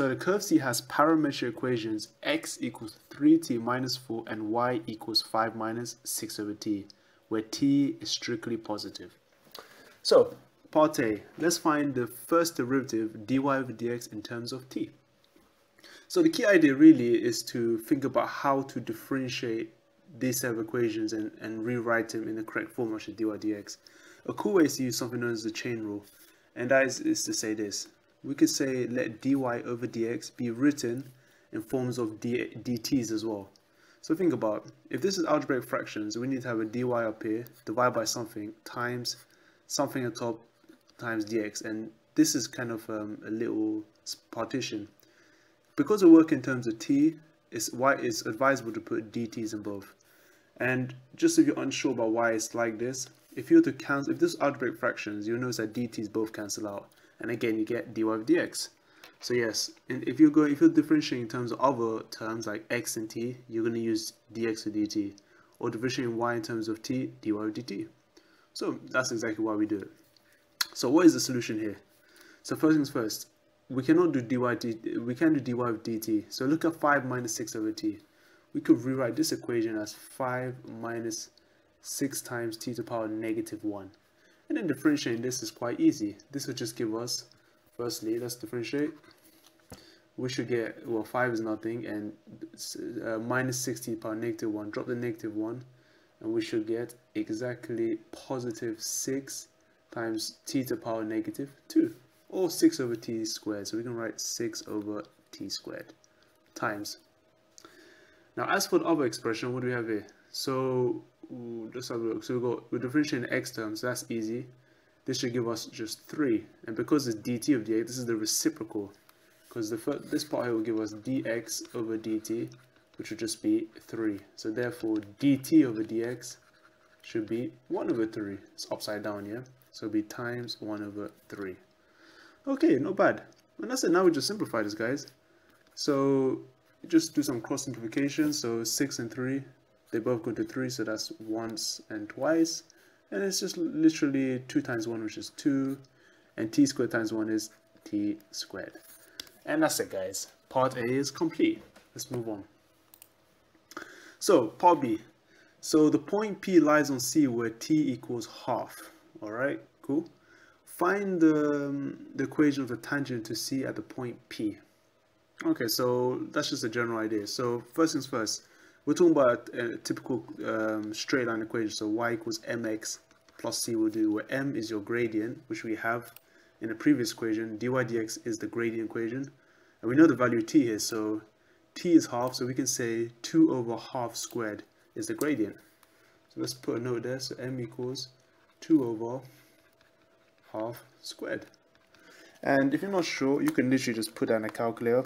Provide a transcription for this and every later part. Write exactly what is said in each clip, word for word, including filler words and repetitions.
So the curve C has parametric equations x equals three t minus four and y equals five minus six over t, where t is strictly positive. So part A, let's find the first derivative dy over dx in terms of t. So the key idea really is to think about how to differentiate these set of equations and, and rewrite them in the correct form of dy dx. A cool way is to use something known as the chain rule, and that is, is to say this. We could say let dy over dx be written in forms of d, dt's as well. So think about, if this is algebraic fractions, we need to have a dy up here, divided by something, times something on top, times dx, and this is kind of um, a little partition. Because we work in terms of t, it's why it's advisable to put dt's in both. And just if you're unsure about why it's like this, if you were to cancel, if this is algebraic fractions, you'll notice that dt's both cancel out. And again, you get dy over dx. So yes, and if you go, if you're differentiating in terms of other terms like x and t, you're going to use dx or dt, or differentiating y in terms of t, dy over dt. So that's exactly why we do it. So what is the solution here? So first things first, we cannot do dy dt, we can do dy over dt. So look at five minus six over t. We could rewrite this equation as five minus six times t to the power negative one. And then differentiating this is quite easy. This will just give us, firstly, let's differentiate. We should get, well, five is nothing, and uh, minus sixty power negative one. Drop the negative one, and we should get exactly positive six times t to the power negative two, or six over t squared. So we can write six over t squared times. Now, as for the other expression, what do we have here? So let's have a look. So we got, we're differentiating x terms, so that's easy. This should give us just three, and because it's dt of dx, this is the reciprocal, because the first, this part here will give us dx over dt, which would just be three. So therefore dt over dx should be one over three. It's upside down here, yeah? So it'll be times one over three. Okay, not bad. And that's it. Now we just simplify this, guys. So just do some cross simplification. So six and three, they both go to three, so that's once and twice. And it's just literally two times one, which is two. And t squared times one is t squared. And that's it, guys. Part A is complete. Let's move on. So, part B. So, the point P lies on C where t equals half. Alright, cool. Find the, um, the equation of the tangent to C at the point P. Okay, so that's just a general idea. So, first things first. We're talking about a, a typical um, straight line equation, so y equals mx plus c will do, where m is your gradient, which we have in the previous equation. Dy dx is the gradient equation, and we know the value of t here, so t is half, so we can say two over half squared is the gradient. So let's put a note there, so m equals two over half squared. And if you're not sure, you can literally just put that in a calculator,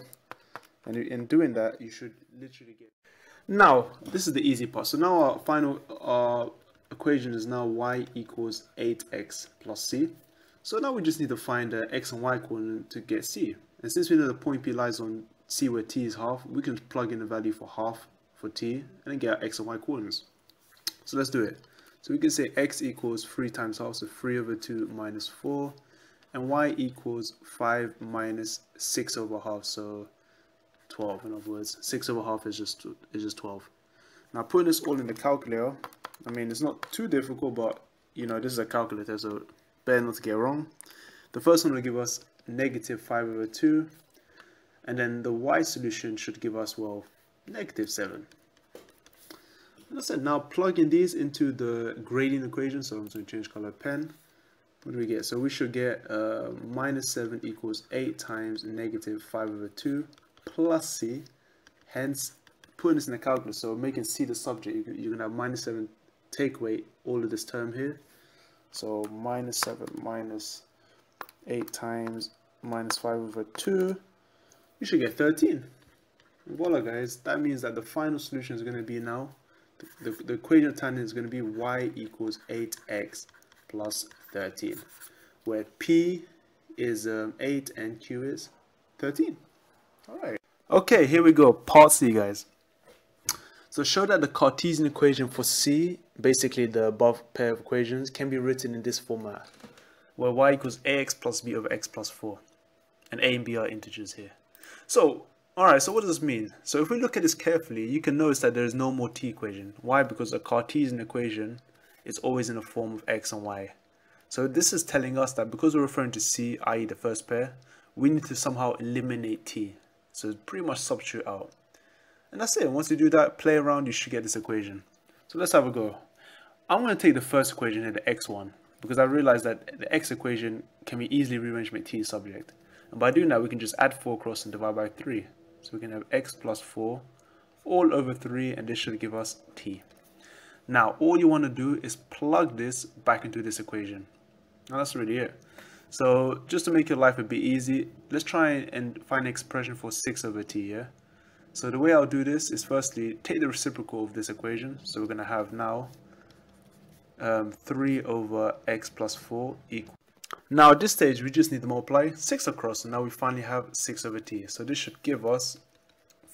and in doing that, you should literally get... Now, this is the easy part. So now our final uh, equation is now y equals eight x plus c. So now we just need to find the x and y coordinate to get c. And since we know the point P lies on c where t is half, we can plug in the value for half for t and then get our x and y coordinates. So let's do it. So we can say x equals three times half, so three over two minus four. And y equals five minus six over half, so twelve. In other words, six over half is just is just twelve. Now putting this all in the calculator, I mean, it's not too difficult, but you know, this is a calculator, so better not to get wrong. The first one will give us negative five over two, and then the y solution should give us, well, negative seven. And that's it. Now plugging these into the gradient equation, so I'm just going to change color pen. What do we get? So we should get uh, minus seven equals eight times negative five over two plus c, hence putting this in the calculator, so making c the subject, you're gonna have minus seven take away all of this term here, so minus seven minus eight times minus five over two, you should get thirteen. Voila, guys, that means that the final solution is going to be now the, the, the equation of tangent is going to be y equals eight x plus thirteen, where p is um, eight and q is thirteen. Alright. Okay, here we go. Part C, guys. So show that the Cartesian equation for C, basically the above pair of equations, can be written in this format, where y equals ax plus b over x plus four, and a and b are integers here. So, alright, so what does this mean? So if we look at this carefully, you can notice that there is no more t equation. Why? Because a Cartesian equation is always in the form of x and y. So this is telling us that because we're referring to c, that is the first pair, we need to somehow eliminate t. So pretty much substitute out. And that's it. Once you do that, play around, you should get this equation. So let's have a go. I'm going to take the first equation here, the x one, because I realized that the x equation can be easily rearranged with t subject. And by doing that, we can just add four across and divide by three. So we can have x plus four all over three, and this should give us t. Now, all you want to do is plug this back into this equation. Now that's already it. So just to make your life a bit easy, let's try and find an expression for six over t here. So the way I'll do this is firstly, take the reciprocal of this equation. So we're going to have now um, three over x plus four equals. Now at this stage, we just need to multiply six across, and now we finally have six over t. So this should give us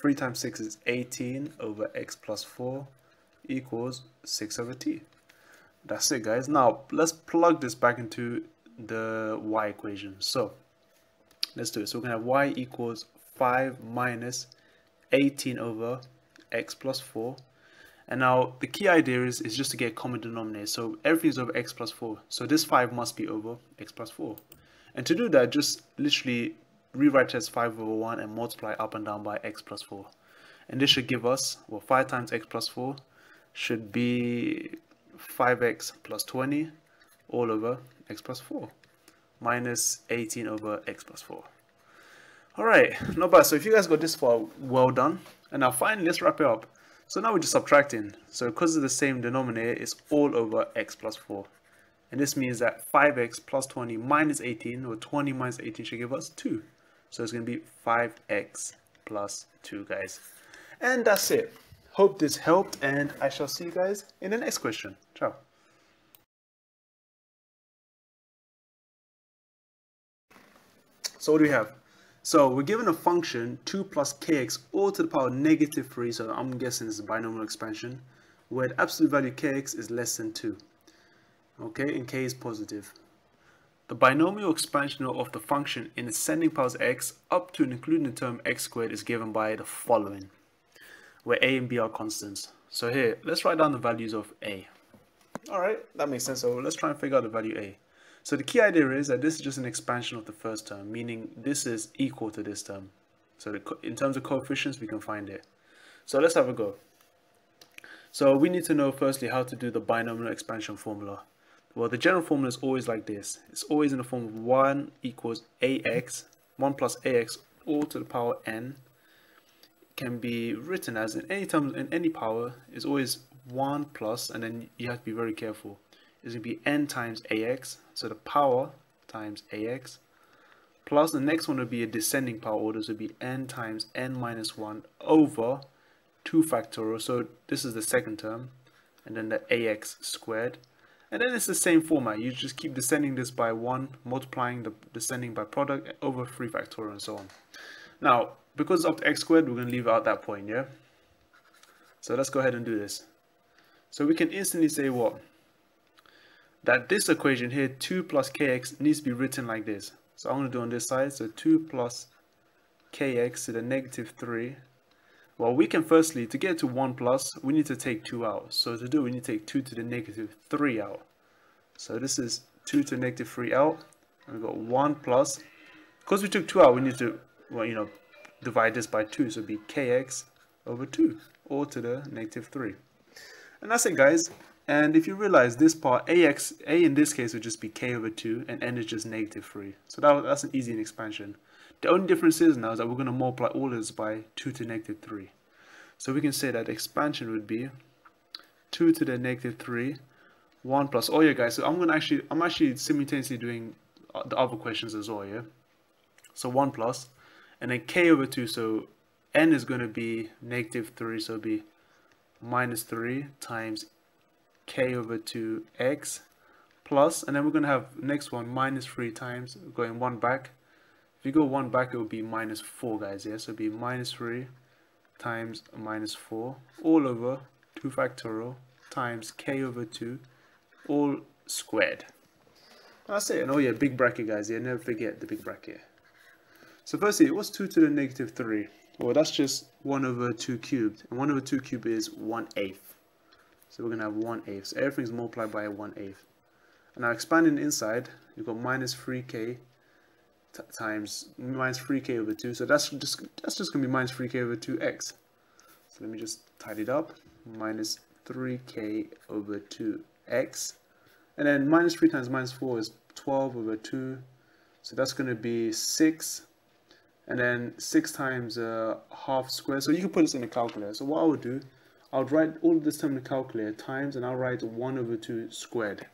three times six is eighteen over x plus four equals six over t. That's it, guys. Now let's plug this back into the y equation. So let's do it. So we're going to have y equals five minus eighteen over x plus four. And now the key idea is, is just to get a common denominator. So everything's over x plus four. So this five must be over x plus four. And to do that, just literally rewrite it as five over one and multiply up and down by x plus four. And this should give us, well, five times x plus four should be five x plus twenty all over x plus four minus eighteen over x plus four. Alright, not bad. So if you guys got this far, well done. And now finally, let's wrap it up. So now we're just subtracting. So because of the same denominator, it's all over x plus four. And this means that five x plus twenty minus eighteen, or twenty minus eighteen should give us two. So it's going to be five x plus two, guys. And that's it. Hope this helped, and I shall see you guys in the next question. Ciao. So what do we have? So we're given a function two plus kx all to the power negative three, so I'm guessing it's a binomial expansion, where the absolute value kx is less than two. Okay, and k is positive. The binomial expansion of the function in ascending powers x up to and including the term x squared is given by the following, where a and b are constants. So here, let's write down the values of a. Alright, that makes sense. So let's try and figure out the value a. So the key idea is that this is just an expansion of the first term, meaning this is equal to this term. So the co in terms of coefficients, we can find it. So let's have a go. So we need to know firstly how to do the binomial expansion formula. Well, the general formula is always like this. It's always in the form of one equals ax, one plus ax all to the power n, can be written as in any term, in any power, is always one plus, and then you have to be very careful. Is going to be n times ax, so the power times ax, plus the next one would be a descending power order, so it would be n times n minus one over two factorial, so this is the second term, and then the ax squared. And then it's the same format, you just keep descending this by one, multiplying the descending by product over three factorial and so on. Now, because it's up to x squared, we're going to leave out that point, yeah? So let's go ahead and do this. So we can instantly say what? That this equation here, two plus kx, needs to be written like this. So I'm going to do on this side, so two plus kx to the negative three. Well, we can firstly, to get to one plus, we need to take two out. So to do, we need to take two to the negative three out. So this is two to the negative three out. And we've got one plus. Because we took two out, we need to, well, you know, divide this by two. So it would be kx over two, all to the negative three. And that's it, guys. And if you realize this part, ax, a in this case would just be k over two, and n is just negative three. So that, that's an easy expansion. The only difference is now is that we're going to multiply all this by two to the negative three. So we can say that expansion would be two to the negative three, one plus. Oh yeah, guys. So I'm going to actually, I'm actually simultaneously doing the other questions as well. Yeah. So one plus, and then k over two. So n is going to be negative three. So it'll be minus three times k over two x plus, and then we're going to have next one minus three times going one back. If you go one back, it will be minus four, guys. Yeah, so it'll be minus three times minus four all over two factorial times k over two all squared. That's it. And oh yeah, big bracket, guys. Yeah, never forget the big bracket. So firstly, what's two to the negative three? Well, that's just one over two cubed, and one over two cubed is one eighth. So we're gonna have one eighth. So everything's multiplied by one eighth. And now expanding inside, you've got minus three k times minus three k over two. So that's just that's just gonna be minus three k over two x. So let me just tidy it up. Minus three k over two x, and then minus three times minus four is twelve over two. So that's gonna be six. And then six times uh, half square. So you can put this in a calculator. So what I would do, I would write all of this term in the calculator times, and I'll write one over two squared.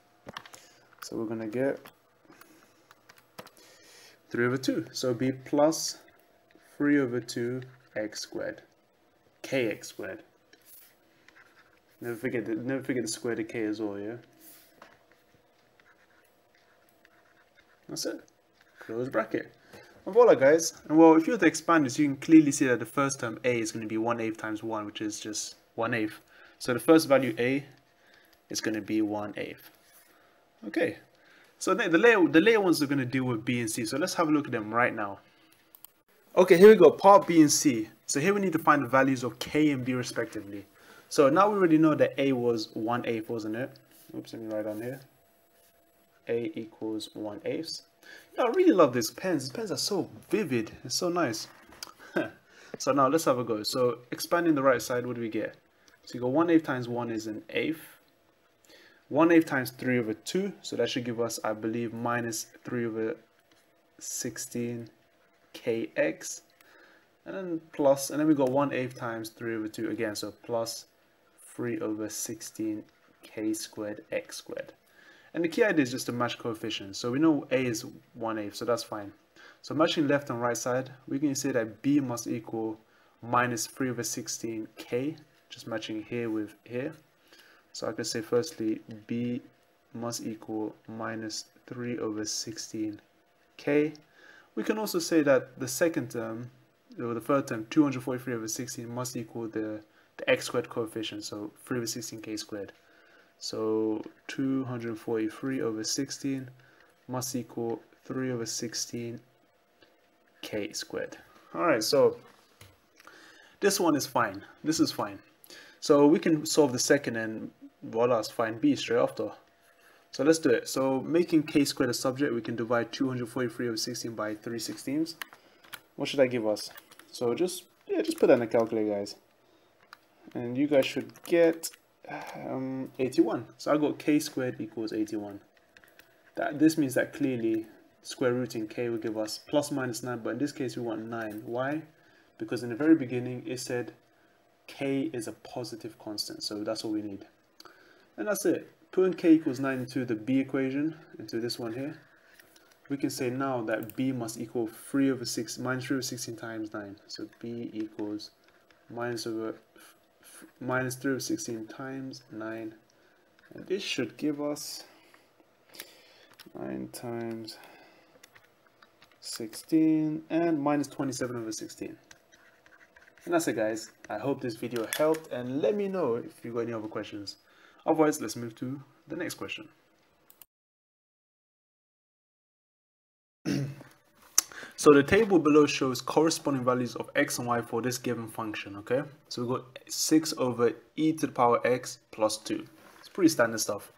So we're gonna get three over two. So it'd be plus three over two x squared, kx squared. Never forget the never forget the square root of k as well. Yeah. That's it. Close bracket. And voila, guys. And well, if you were to expand this, you can clearly see that the first term a is going to be one eighth times one, which is just one eighth. So the first value a is going to be one eighth. Okay. So the later the later ones are going to deal with b and c. So let's have a look at them right now. Okay, here we go. Part b and c. So here we need to find the values of k and b respectively. So now we already know that a was one eighth, wasn't it? Oops, let me write down here. A equals one eighth. Yeah, I really love these pens. These pens are so vivid. It's so nice. So now let's have a go. So expanding the right side, what do we get? So you go one eighth times one is an eighth. one eighth times three over two. So that should give us, I believe, minus three over sixteen kx. And then plus, and then we got one eighth times three over two again. So plus three over sixteen k squared x squared. And the key idea is just to match coefficients. So we know a is one eighth, so that's fine. So matching left and right side, we can say that b must equal minus three over sixteen k, just matching here with here. So I could say firstly, b must equal minus three over sixteen k. We can also say that the second term, or the third term, two hundred forty-three over sixteen must equal the, the x squared coefficient, so three over sixteen k squared. So two hundred forty-three over sixteen must equal three over sixteen k squared. Alright, so this one is fine. This is fine. So we can solve the second and voila, find b straight after. So let's do it. So making k squared a subject, we can divide two hundred forty-three over sixteen by three sixteenths. What should that give us? So just, yeah, just put that in the calculator, guys. And you guys should get Um, eighty-one. So I got k squared equals eighty-one. That this means that clearly square rooting k will give us plus minus nine, but in this case we want nine. Why? Because in the very beginning it said k is a positive constant, so that's all we need. And that's it. Putting k equals nine into the b equation, into this one here, we can say now that b must equal three over six minus three over sixteen times nine. So b equals minus over minus three over sixteen times nine, and this should give us nine times sixteen and minus twenty-seven over sixteen. And that's it, guys. I hope this video helped, and let me know if you got any other questions. Otherwise, let's move to the next question. So the table below shows corresponding values of x and y for this given function, okay? So we've got six over e to the power x plus two. It's pretty standard stuff.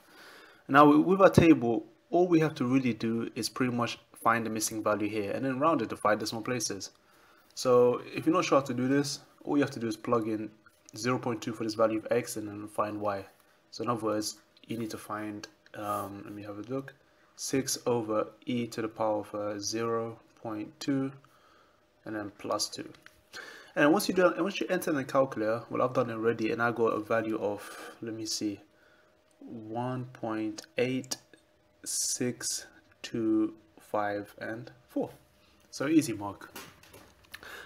Now with our table, all we have to really do is pretty much find the missing value here and then round it to five decimal places. So if you're not sure how to do this, all you have to do is plug in zero point two for this value of x and then find y. So in other words, you need to find, um, let me have a look, six over e to the power of uh, zero. zero point two and then plus two, and once you do, and once you enter in the calculator, well, I've done it already, and I got a value of, let me see, one point eight six two five and four. So easy mark.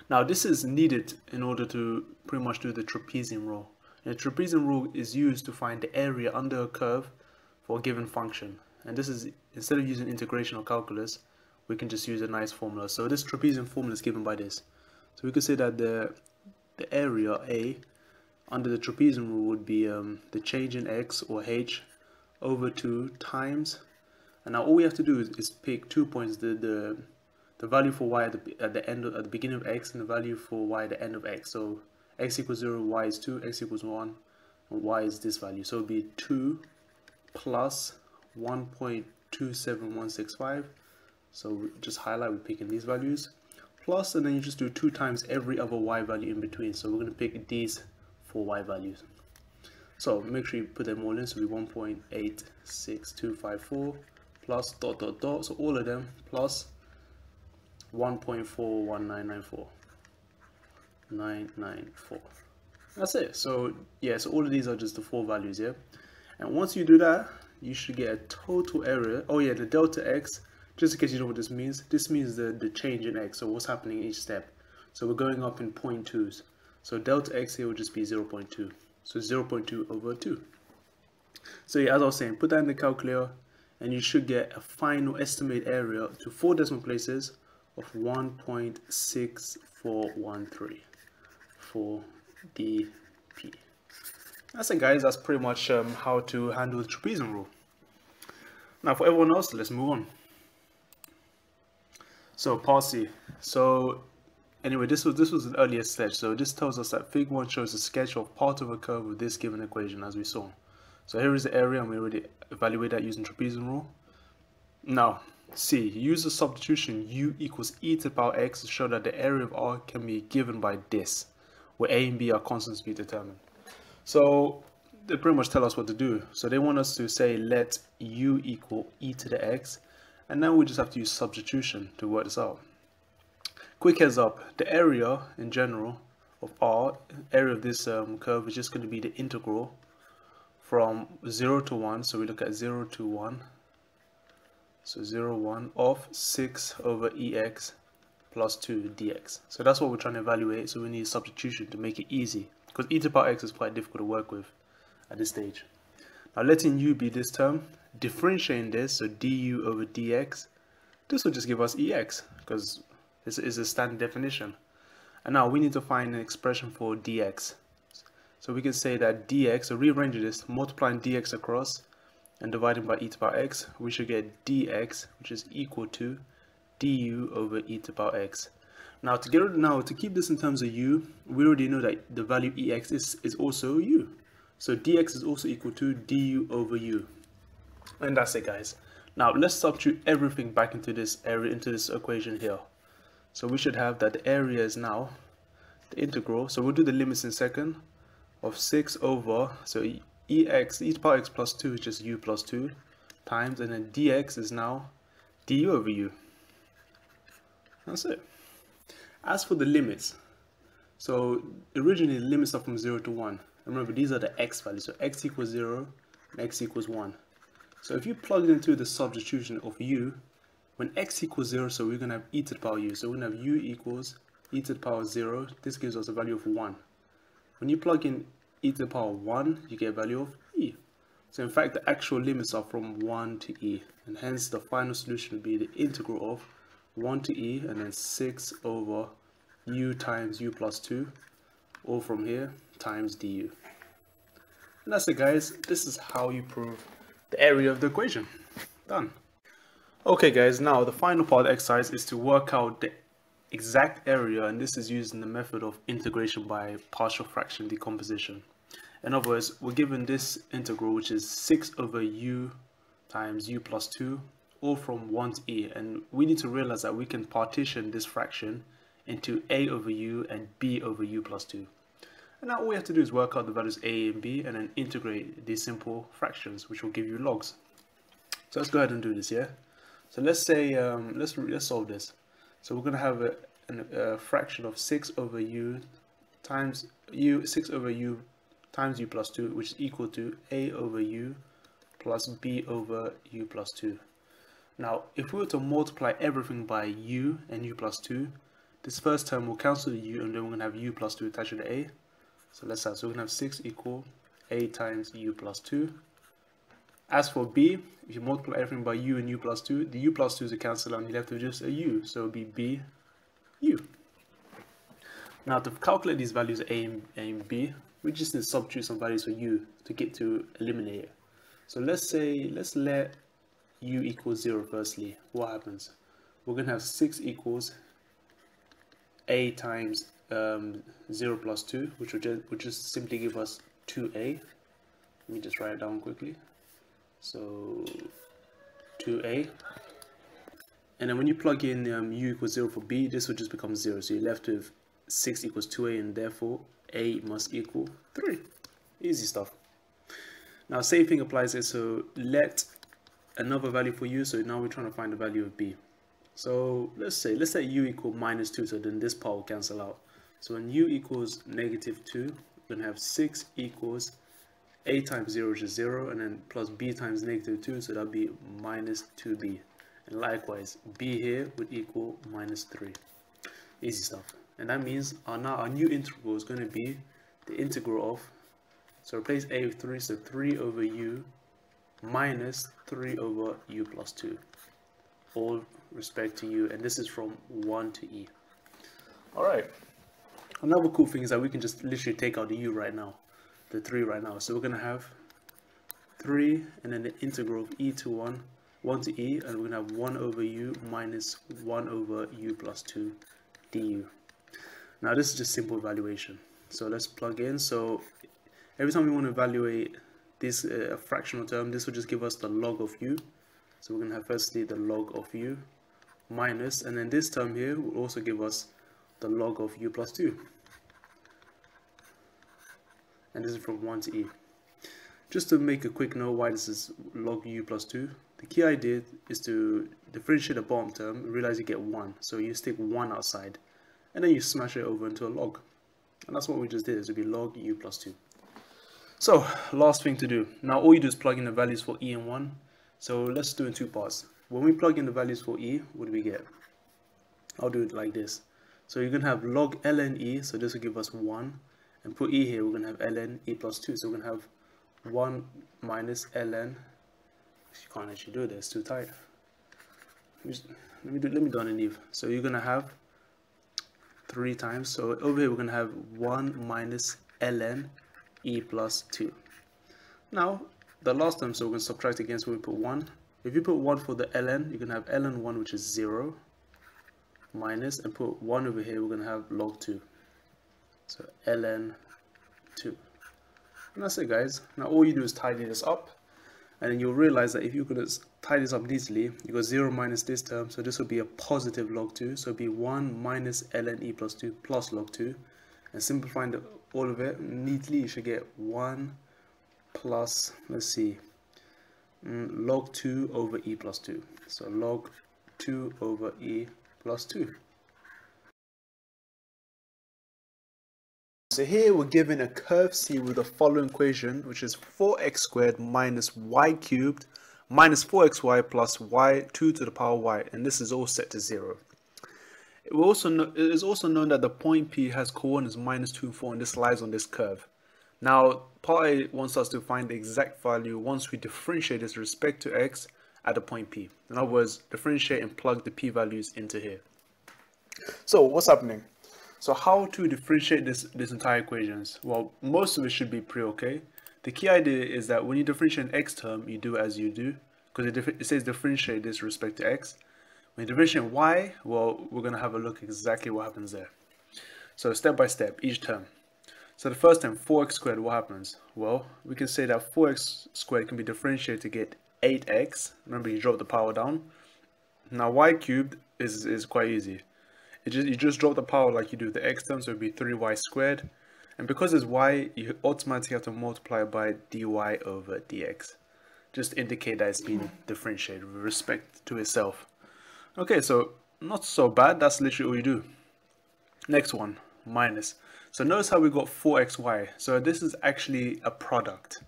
Now this is needed in order to pretty much do the trapezium rule. And the trapezium rule is used to find the area under a curve for a given function, and this is instead of using integration or calculus. We can just use a nice formula. So this trapezium formula is given by this. So we could say that the the area A under the trapezium rule would be um, the change in x or h over two times. And now all we have to do is, is pick two points, the, the the value for y at the, at the end of, at the beginning of x, and the value for y at the end of x. So x equals zero, y is two, x equals one, and y is this value. So it'll be two plus one point two seven one six five. So we just highlight, we're picking these values, plus, and then you just do two times every other y value in between. So we're going to pick these four y values. So make sure you put them all in. So it'll be one point eight six two five four plus dot dot dot. So all of them plus one point four one nine nine four. nine nine four. That's it. So yeah, so all of these are just the four values here. Yeah? And once you do that, you should get a total error. Oh yeah, the delta x, just in case you know what this means, this means the, the change in x, so what's happening each step. So we're going up in point twos. So delta x here will just be zero point two. So zero point two over two. So yeah, as I was saying, put that in the calculator, and you should get a final estimate area to four decimal places of one point six four one three. For D P. That's it, guys. That's pretty much um, how to handle the trapezium rule. Now for everyone else, let's move on. So part C. So anyway, this was this was an earlier sketch. So this tells us that figure one shows a sketch of part of a curve with this given equation, as we saw. So here is the area, and we already evaluate that using trapezium rule. Now C, use the substitution u equals e to the power x to show that the area of R can be given by this, where A and B are constants to be determined. So they pretty much tell us what to do. So they want us to say let u equal e to the x, and now we just have to use substitution to work this out. Quick heads up, the area in general of R, area of this um, curve is just going to be the integral from zero to one, so we look at zero to one, so zero, one of six over ex plus two dx. So that's what we're trying to evaluate, so we need substitution to make it easy, because e to the power x is quite difficult to work with at this stage. Now letting u be this term, differentiating this, so du over dx, this will just give us ex, because this is a standard definition. And now we need to find an expression for dx. So we can say that dx, so rearranging this, multiplying dx across and dividing by e to the power x, we should get dx, which is equal to du over e to the power x. Now to, get, now to keep this in terms of u, we already know that the value ex is, is also u. So dx is also equal to du over u. And that's it, guys. Now let's substitute everything back into this area, into this equation here. So we should have that the area is now the integral. So we'll do the limits in a second of six over, so ex, e to the power x plus two is just u plus two times, and then dx is now du over u. That's it. As for the limits, so originally the limits are from zero to one. Remember, these are the x values, so x equals zero and x equals one. So if you plug it into the substitution of u, when x equals zero, so we're going to have e to the power u. So we're going to have u equals e to the power zero. This gives us a value of one. When you plug in e to the power one, you get a value of e. So in fact, the actual limits are from one to e, and hence the final solution would be the integral of one to e and then six over u times u plus two, all from here, times du. And that's it, guys. This is how you prove the area of the equation. Done. Okay, guys, now the final part of the exercise is to work out the exact area, and this is using the method of integration by partial fraction decomposition. In other words, we're given this integral, which is six over u times u plus two, all from one to e, and we need to realize that we can partition this fraction into a over u and b over u plus two. And now all we have to do is work out the values a and b and then integrate these simple fractions, which will give you logs. So let's go ahead and do this, yeah? So let's say, um, let's, let's solve this. So we're gonna have a, a, a fraction of six over u times u, six over u times u plus two, which is equal to a over u plus b over u plus two. Now, if we were to multiply everything by u and u plus two, this first term will cancel the u, and then we're going to have u plus two attached to the a. So let's have, so we're going to have six equal a times u plus two. As for b, if you multiply everything by u and u plus two, the u plus two is a cancel, and you have to just a u, so it will be b u. Now, to calculate these values a and, a and b, we just need to substitute some values for u to get to eliminate it. So let's say, let's let u equals zero firstly. What happens? we're going to have six equals a times um, zero plus two, which would just, would just simply give us two a. Let me just write it down quickly. So two a. And then when you plug in um, u equals zero for b, this would just become zero. So you're left with six equals two a, and therefore a must equal three. Easy stuff. Now, same thing applies here. So let another value for u. So now we're trying to find the value of b. So let's say let's say u equal minus two. So then this part will cancel out. So when u equals negative two, we're gonna have six equals a times zero, which is zero, and then plus b times negative two. So that'll be minus two b. And likewise, b here would equal minus three. Easy stuff. And that means our now our new integral is going to be the integral of, so replace a with three, so three over u minus three over u plus two, all respect to u, and this is from one to e. All right. Another cool thing is that we can just literally take out the u right now, the three right now. So we're going to have three, and then the integral of e to one. one to e, and we're going to have one over u minus one over u plus two du. Now this is just simple evaluation. So let's plug in. So every time we want to evaluate this uh, fractional term, this will just give us the log of u. So we're going to have firstly the log of u minus, and then this term here will also give us the log of u plus two. And this is from one to e. Just to make a quick note why this is log u plus two. The key idea is to differentiate the bottom term, realize you get one. So you stick one outside, and then you smash it over into a log. And that's what we just did, is it would be log u plus two. So last thing to do. Now all you do is plug in the values for e and one. So let's do it in two parts. When we plug in the values for e, what do we get? I'll do it like this. So you're going to have log ln e, so this will give us one. And put e here, we're going to have ln e plus two. So we're going to have one minus ln. You can't actually do this, too tight. Just, let me do let me do underneath. So you're gonna have three times, so over here we're gonna have one minus ln e plus two. Now the last term, so we're gonna subtract against when we put one. If you put one for the ln, you're gonna have ln one, which is zero, minus, and put one over here, we're gonna have log two. So ln two. And that's it, guys. Now all you do is tidy this up. And then you'll realize that if you could tie this up neatly, you got zero minus this term, so this would be a positive log two, so it'd be one minus ln e plus two plus log two, and simplifying the, all of it neatly, you should get one plus, let's see, mm, log two over e plus two, so log two over e plus two. So here we're given a curve C with the following equation, which is four x squared minus y cubed minus four x y plus y two to the power y, and this is all set to zero. It will also know, it is also known that the point P has coordinates minus two and four, and this lies on this curve. Now part A wants us to find the exact value once we differentiate this respect to x at the point P. In other words, differentiate and plug the p values into here. So what's happening? So how to differentiate this, this entire equations? Well, most of it should be pretty okay. The key idea is that when you differentiate an x term, you do as you do, because it, it says differentiate this respect to x. When you differentiate y, well, we're going to have a look exactly what happens there. So step by step, each term. So the first term, four x squared, what happens? Well, we can say that four x squared can be differentiated to get eight x. Remember, you drop the power down. Now y cubed is, is quite easy. It just, you just drop the power like you do the x term, so it would be three y squared. And because it's y, you automatically have to multiply by dy over dx. Just indicate that it's been differentiated with respect to itself. Okay, so not so bad. That's literally all you do. Next one, minus. So notice how we got four x y. So this is actually a product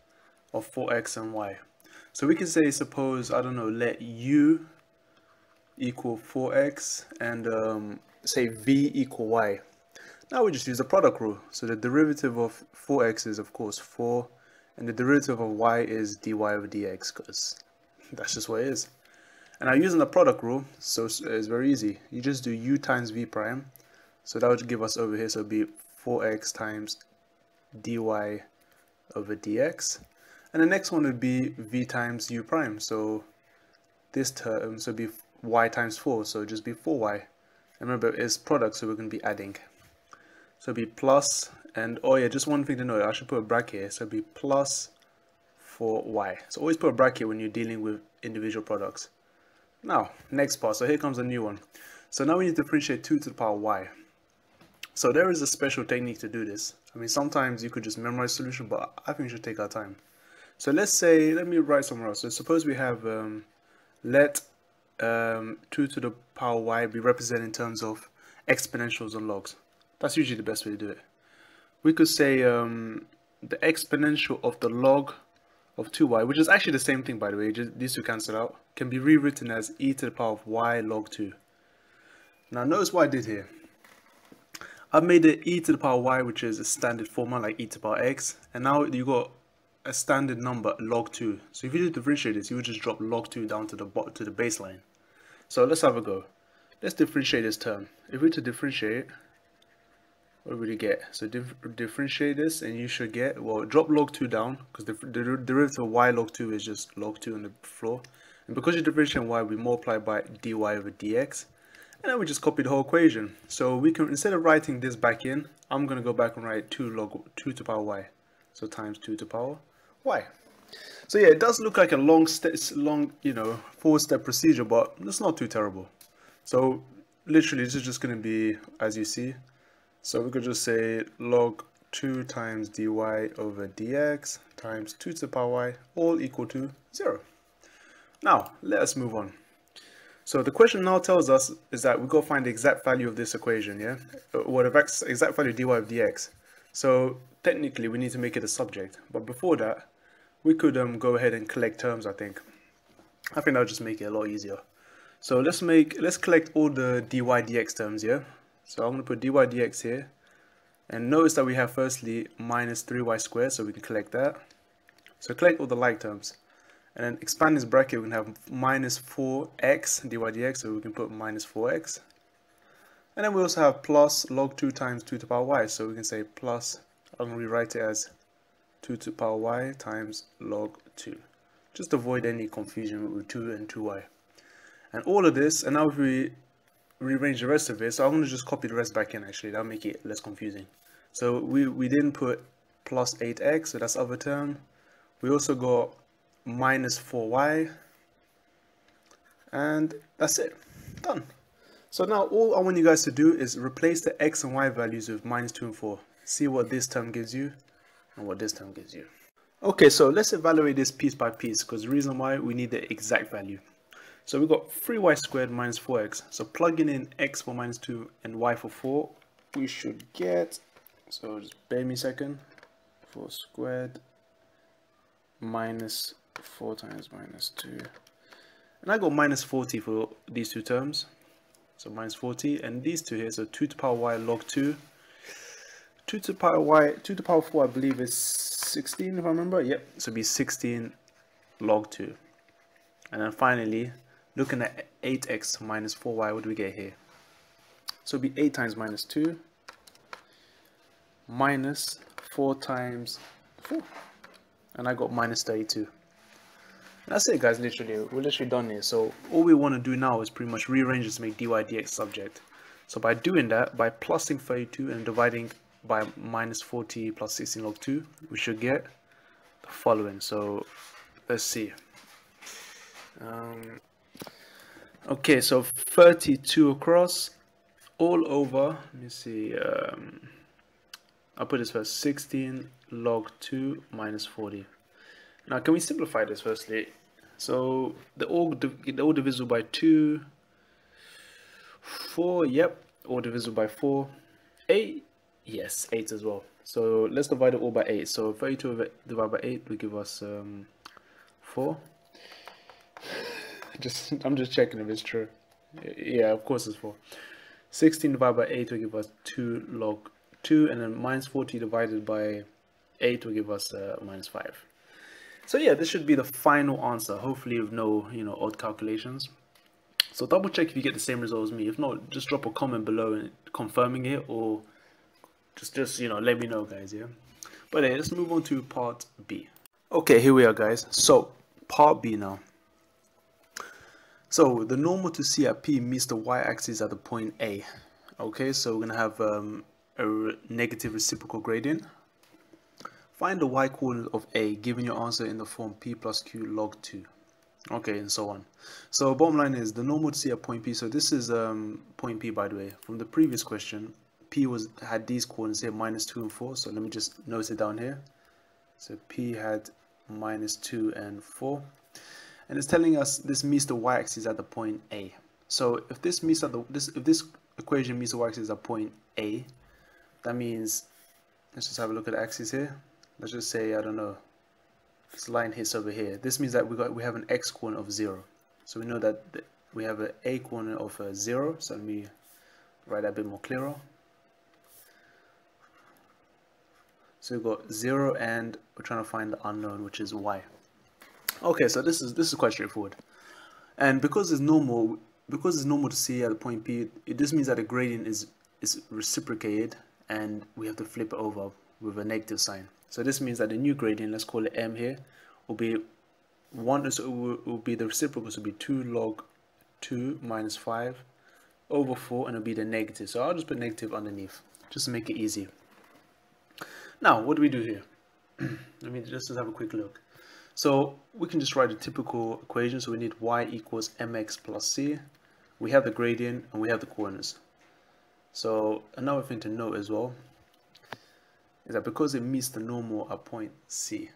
of four x and y. So we can say, suppose, I don't know, let u equal four x and... Um, say v equal y. Now we just use the product rule. So the derivative of four x is of course four, and the derivative of y is dy over dx, because that's just what it is. And now using the product rule, so it's very easy. You just do u times v prime, so that would give us over here, so it'd be four x times dy over dx. And the next one would be v times u prime, so this term, so it'd be y times four, so just be four y. And remember, it's product, so we're going to be adding. So it'll be plus, and oh yeah, just one thing to note, I should put a bracket here, so it'll be plus four y. So always put a bracket when you're dealing with individual products. Now, next part, so here comes a new one. So now we need to differentiate two to the power y. So there is a special technique to do this. I mean, sometimes you could just memorize the solution, but I think we should take our time. So let's say, let me write somewhere else. So suppose we have um, let um, two to the power y be represented in terms of exponentials and logs. That's usually the best way to do it. We could say um, the exponential of the log of two y, which is actually the same thing, by the way, just these two cancel out, can be rewritten as e to the power of y log two. Now notice what I did here. I've made the e to the power y, which is a standard formula like e to the power x, and now you got a standard number log two. So if you just differentiate this, you would just drop log two down to the to the baseline. So let's have a go. Let's differentiate this term. If we were to differentiate, what would you get? So dif differentiate this, and you should get, well, drop log two down, because the, the, the derivative of y log two is just log two on the floor. And because you're differentiating y, we multiply by dy over dx, and then we just copy the whole equation. So we can, instead of writing this back in, I'm going to go back and write two log two to the power y, so times two to the power y. So yeah, it does look like a long, long, you know, four-step procedure, but it's not too terrible. So literally, this is just going to be, as you see. So we could just say log two times dy over dx times two to the power y, all equal to zero. Now, let us move on. So the question now tells us is that we've got to find the exact value of this equation, yeah? Well, the exact value of dy of dx. So technically, we need to make it a subject. But before that, we could um, go ahead and collect terms, I think. I think that will just make it a lot easier. So let's, make, let's collect all the dy dx terms, yeah? So I'm going to put dy dx here, and notice that we have firstly minus three y squared, so we can collect that. So collect all the like terms, and then expand this bracket, we can have minus four x dy dx, so we can put minus four x. And then we also have plus log two times two to the power y, so we can say plus, I'm going to rewrite it as two to the power y times log two. Just avoid any confusion with two and two y. And all of this, and now if we rearrange the rest of it, so I'm going to just copy the rest back in, actually that'll make it less confusing. So we, we didn't put plus eight x, so that's other term. We also got minus four y, and that's it, done. So now all I want you guys to do is replace the x and y values with minus two and four, see what this term gives you and what this term gives you. Okay, so let's evaluate this piece by piece, because the reason why we need the exact value. So we've got three y squared minus four x. So plugging in x for minus two and y for four, we should get, so just bear me a second, four squared minus four times minus two. And I got minus forty for these two terms. So minus forty, and these two here, so two to the power y log two. two to the power y, two to the power four, I believe is sixteen if I remember. Yep, so it'd be sixteen log two. And then finally, looking at eight x minus four y, what do we get here? So it'll be eight times minus two minus four times four. And I got minus thirty-two. And that's it, guys, literally. We're literally done here. So all we want to do now is pretty much rearrange this to make dy dx subject. So by doing that, by plusing thirty-two and dividing by minus forty plus sixteen log two, we should get the following. So let's see. Um, okay, so thirty-two across all over, let me see, um, I'll put this first, sixteen log two minus forty. Now can we simplify this firstly? So they're all, they're all divisible by two, four, yep, all divisible by four, eight, yes, eight as well. So let's divide it all by eight, so thirty-two over, divided by eight will give us um, four. Just, I'm just checking if it's true. Yeah, of course it's four. sixteen divided by eight will give us two log two, and then minus forty divided by eight will give us uh, minus five. So yeah, this should be the final answer, hopefully with no, you know, odd calculations. So double check if you get the same result as me. If not, just drop a comment below and confirming it, or just, just you know, let me know, guys, yeah? But yeah, let's move on to part B. Okay, here we are, guys. So, part B now. So the normal to C at P meets the y-axis at the point A. Okay, so we're going to have um, a re negative reciprocal gradient. Find the y-coordinate of A, given your answer in the form P plus Q log two. Okay, and so on. So bottom line is the normal to C at point P. So this is um, point P, by the way. From the previous question, P was had these coordinates here, minus two and four. So let me just note it down here. So P had minus two and four. And it's telling us this meets the y-axis at the point A. So if this meets at the this if this equation meets the y-axis at point A, that means let's just have a look at the axis here. Let's just say, I don't know, this line hits over here. This means that we got we have an x coordinate of zero. So we know that th we have an a coordinate of uh, zero. So let me write that a bit more clearer. So we've got zero, and we're trying to find the unknown, which is y. Okay, so this is this is quite straightforward. And because it's normal, because it's normal to C at the point P, it just means that the gradient is is reciprocated, and we have to flip it over with a negative sign. So this means that the new gradient, let's call it M here, will be one. So will, will be the reciprocal, so will be two log two minus five over four, and it'll be the negative. So I'll just put negative underneath, just to make it easy. Now, what do we do here? Let me just have a quick look. So we can just write a typical equation. So we need y equals mx plus c. We have the gradient and we have the coordinates. So another thing to note as well is that because it meets the normal at point C,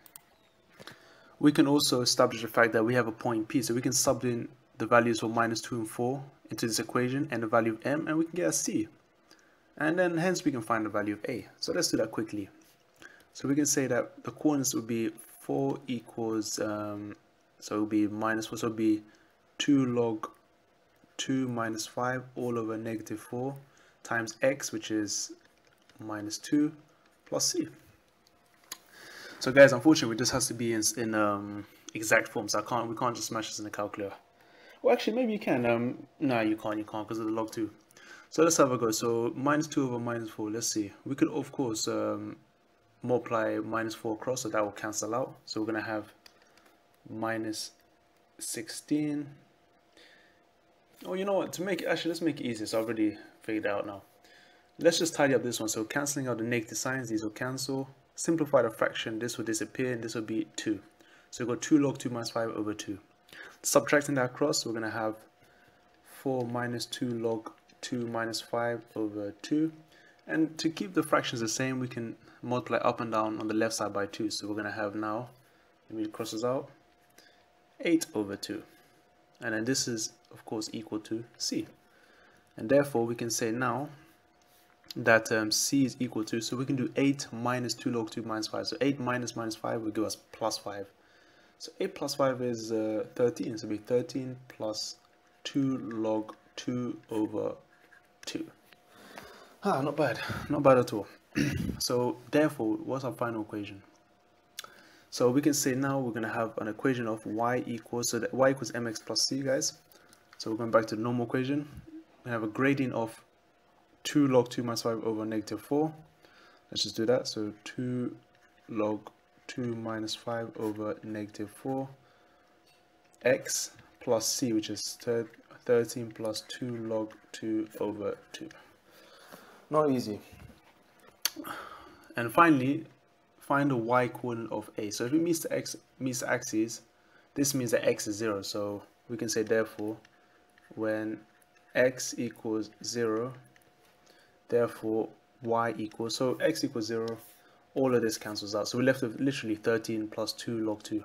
we can also establish the fact that we have a point P. So we can sub in the values for minus two and four into this equation and the value of m, and we can get a c. And then hence we can find the value of a. So let's do that quickly. So we can say that the coordinates would be four equals, um, so it will be minus four, so it will be two log two minus five all over negative four times x, which is minus two, plus c. So guys, unfortunately, it just has to be in, in um, exact form, so I can't, we can't just smash this in the calculator. Well, actually, maybe you can. Um, no, you can't, you can't, because of the log two. So let's have a go. So minus two over minus four, let's see. We could, of course, um, multiply minus four across, so that will cancel out. So we're going to have minus sixteen. Oh, you know what, to make it, actually let's make it easier. So I've already figured it out now. Let's just tidy up this one. So cancelling out the negative signs, these will cancel. Simplify the fraction, this will disappear, and this will be two. So we've got two log two minus five over two. Subtracting that across, we're going to have four minus two log two minus five over two. And to keep the fractions the same, we can multiply up and down on the left side by two. So we're going to have now, let me cross this out, eight over two. And then this is, of course, equal to C. And therefore, we can say now that um, C is equal to, so we can do eight minus two log two minus five. So eight minus minus five will give us plus five. So eight plus five is uh, thirteen. So it will be thirteen plus two log two over two. Ah, not bad, not bad at all. So therefore, what's our final equation? So we can say now we're going to have an equation of y equals, so that y equals mx plus c, guys. So we're going back to the normal equation. We have a gradient of two log two minus five over negative four. Let's just do that. So two log two minus five over negative four x plus c, which is thirteen plus two log two over two. Not easy. And finally, find the y coordinate of a. So if it meets the x meets the axis, this means that x is zero. So we can say therefore, when x equals zero, therefore y equals, so x equals zero, all of this cancels out. So we're left with literally thirteen plus two log two.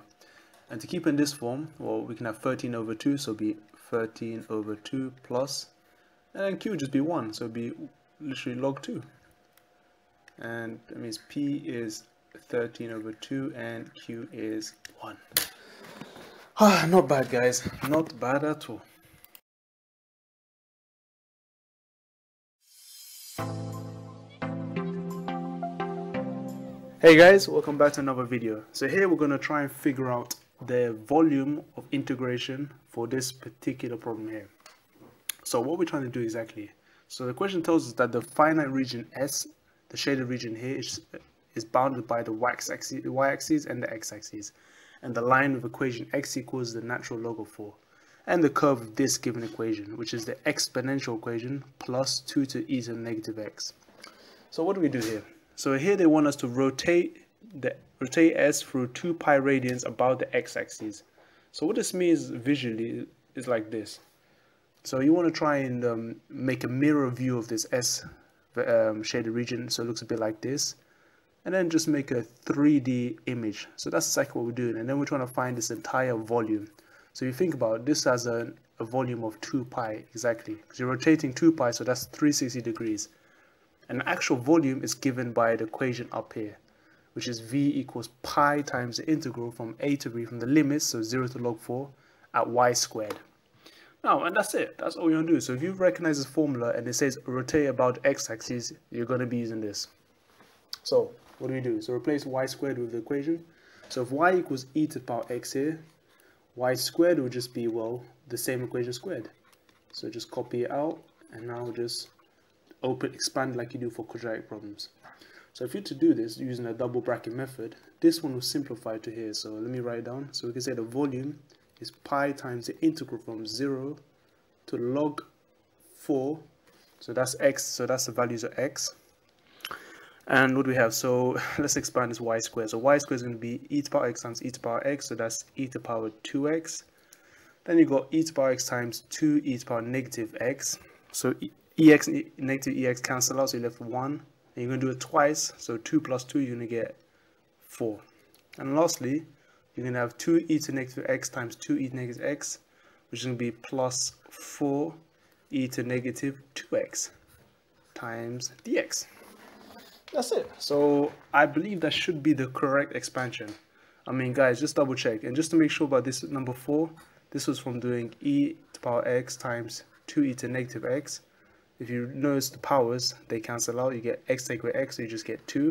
And to keep in this form, well, we can have thirteen over two, so it'll be thirteen over two plus, and then q would just be one, so it'd be literally log two. And that means P is thirteen over two and Q is one. Ah, not bad, guys, not bad at all. Hey guys, welcome back to another video. So here we're going to try and figure out the volume of integration for this particular problem here. So what we're trying to do exactly, so the question tells us that the finite region S, the shaded region here, is, is bounded by the y-axis and the x-axis, and the line of equation x equals the natural log of four. and the curve of this given equation, which is the exponential equation plus two to e to the negative x. So what do we do here? So here they want us to rotate the rotate s through two pi radians about the x-axis. So what this means visually is like this. So you want to try and um, make a mirror view of this s um, shaded region, so it looks a bit like this, and then just make a three D image. So that's exactly what we're doing, and then we're trying to find this entire volume. So you think about it, this has a, a volume of two pi exactly, because you're rotating two pi, so that's three hundred sixty degrees. And the actual volume is given by the equation up here, which is v equals pi times the integral from a to b from the limits, so zero to log four, at y squared. Now, and that's it. That's all you're going to do. So if you recognize this formula and it says rotate about x-axis, you're going to be using this. So what do we do? So replace y squared with the equation. So if y equals e to the power x here, y squared would just be, well, the same equation squared. So just copy it out and now just open, expand like you do for quadratic problems. So if you're to do this using a double bracket method, this one will simplify to here. So let me write it down. So we can say the volume is pi times the integral from zero to log four. So that's x, so that's the values of x. And what do we have? So let's expand this y squared. So y squared is going to be e to the power x times e to the power x. So that's e to the power two x. Then you got e to the power x times two e to the power negative x. So e ex and negative ex cancel out, so you left one, and you're going to do it twice, so two plus two, you're going to get four. And lastly, you're going to have two e to negative x times two e to negative x, which is going to be plus four e to negative two x times dx. That's it. So I believe that should be the correct expansion. I mean, guys, just double check, and just to make sure about this number four, this was from doing e to the power x times two e to negative x. If you notice the powers, they cancel out, you get x take away x, so you just get two,